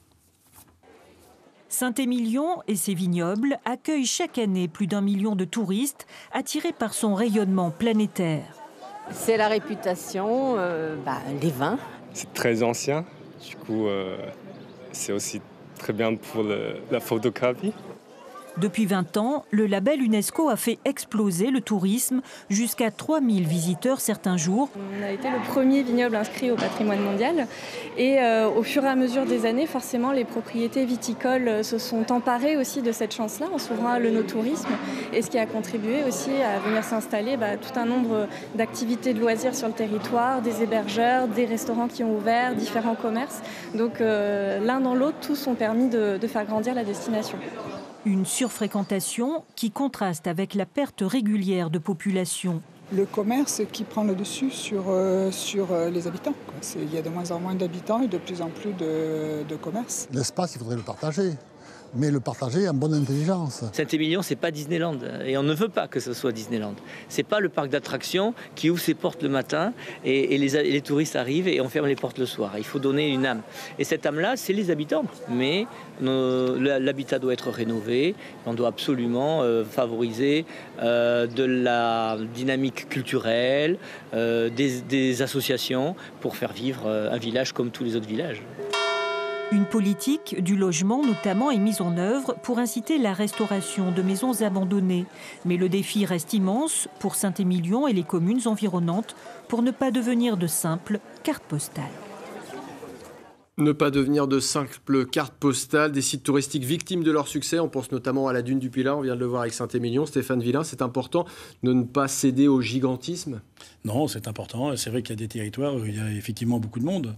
Saint-Émilion et ses vignobles accueillent chaque année plus d'un million de touristes attirés par son rayonnement planétaire. C'est la réputation, euh, bah, les vins. C'est très ancien, du coup, euh, c'est aussi très bien pour le, la photographie. Depuis vingt ans, le label UNESCO a fait exploser le tourisme, jusqu'à trois mille visiteurs certains jours. On a été le premier vignoble inscrit au patrimoine mondial. Et euh, au fur et à mesure des années, forcément, les propriétés viticoles se sont emparées aussi de cette chance-là, en s'ouvrant le no-tourisme, et ce qui a contribué aussi à venir s'installer bah, tout un nombre d'activités de loisirs sur le territoire, des hébergeurs, des restaurants qui ont ouvert, différents commerces. Donc euh, l'un dans l'autre, tous ont permis de, de faire grandir la destination. Une surfréquentation qui contraste avec la perte régulière de population. Le commerce qui prend le dessus sur, euh, sur les habitants. Il y a de moins en moins d'habitants et de plus en plus de, de commerce. L'espace, il faudrait le partager, mais le partager en bonne intelligence. Saint-Émilion, ce n'est pas Disneyland, et on ne veut pas que ce soit Disneyland. Ce n'est pas le parc d'attractions qui ouvre ses portes le matin, et, et les, les touristes arrivent et on ferme les portes le soir. Il faut donner une âme. Et cette âme-là, c'est les habitants. Mais euh, l'habitat doit être rénové, on doit absolument euh, favoriser euh, de la dynamique culturelle, euh, des, des associations, pour faire vivre euh, un village comme tous les autres villages. Une politique du logement notamment est mise en œuvre pour inciter la restauration de maisons abandonnées. Mais le défi reste immense pour Saint-Émilion et les communes environnantes pour ne pas devenir de simples cartes postales. Ne pas devenir de simples cartes postales, des sites touristiques victimes de leur succès. On pense notamment à la dune du Pilat, on vient de le voir avec Saint-Émilion. Stéphane Villain, c'est important de ne pas céder au gigantisme? Non, c'est important. C'est vrai qu'il y a des territoires où il y a effectivement beaucoup de monde.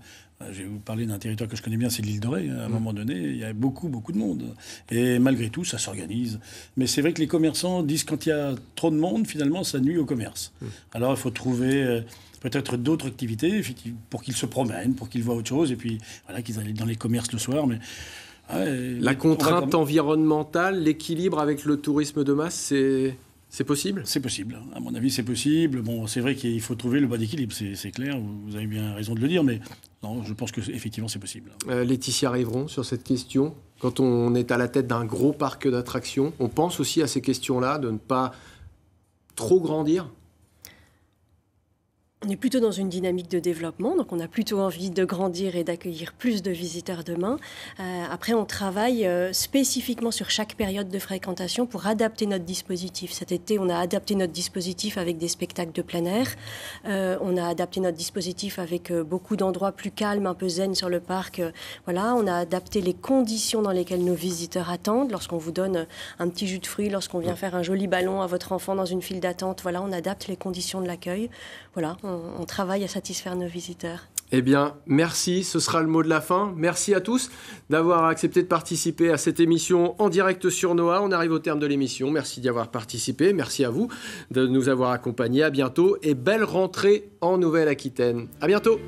Je vais vous parler d'un territoire que je connais bien, c'est l'île Dorée. À un moment donné, il y a beaucoup, beaucoup de monde. Et malgré tout, ça s'organise. Mais c'est vrai que les commerçants disent que quand il y a trop de monde, finalement, ça nuit au commerce. Alors, il faut trouver peut-être d'autres activités pour qu'ils se promènent, pour qu'ils voient autre chose. Et puis, voilà, qu'ils aillent dans les commerces le soir. Mais... Ouais, la contrainte va... environnementale, l'équilibre avec le tourisme de masse, c'est... C'est possible ? C'est possible. À mon avis, c'est possible. Bon, c'est vrai qu'il faut trouver le bon équilibre, c'est clair. Vous avez bien raison de le dire, mais non, je pense qu'effectivement, c'est possible. Euh, Laetitia Riveron, sur cette question, quand on est à la tête d'un gros parc d'attractions, on pense aussi à ces questions-là, de ne pas trop grandir ? On est plutôt dans une dynamique de développement, donc on a plutôt envie de grandir et d'accueillir plus de visiteurs demain. Euh, après, on travaille euh, spécifiquement sur chaque période de fréquentation pour adapter notre dispositif. Cet été, on a adapté notre dispositif avec des spectacles de plein air. Euh, on a adapté notre dispositif avec euh, beaucoup d'endroits plus calmes, un peu zen sur le parc. Euh, voilà, on a adapté les conditions dans lesquelles nos visiteurs attendent. Lorsqu'on vous donne un petit jus de fruits, lorsqu'on vient faire un joli ballon à votre enfant dans une file d'attente, voilà, on adapte les conditions de l'accueil. Voilà. On travaille à satisfaire nos visiteurs. Eh bien, merci, ce sera le mot de la fin. Merci à tous d'avoir accepté de participer à cette émission en direct sur Noah. On arrive au terme de l'émission. Merci d'y avoir participé. Merci à vous de nous avoir accompagnés. À bientôt et belle rentrée en Nouvelle-Aquitaine. À bientôt.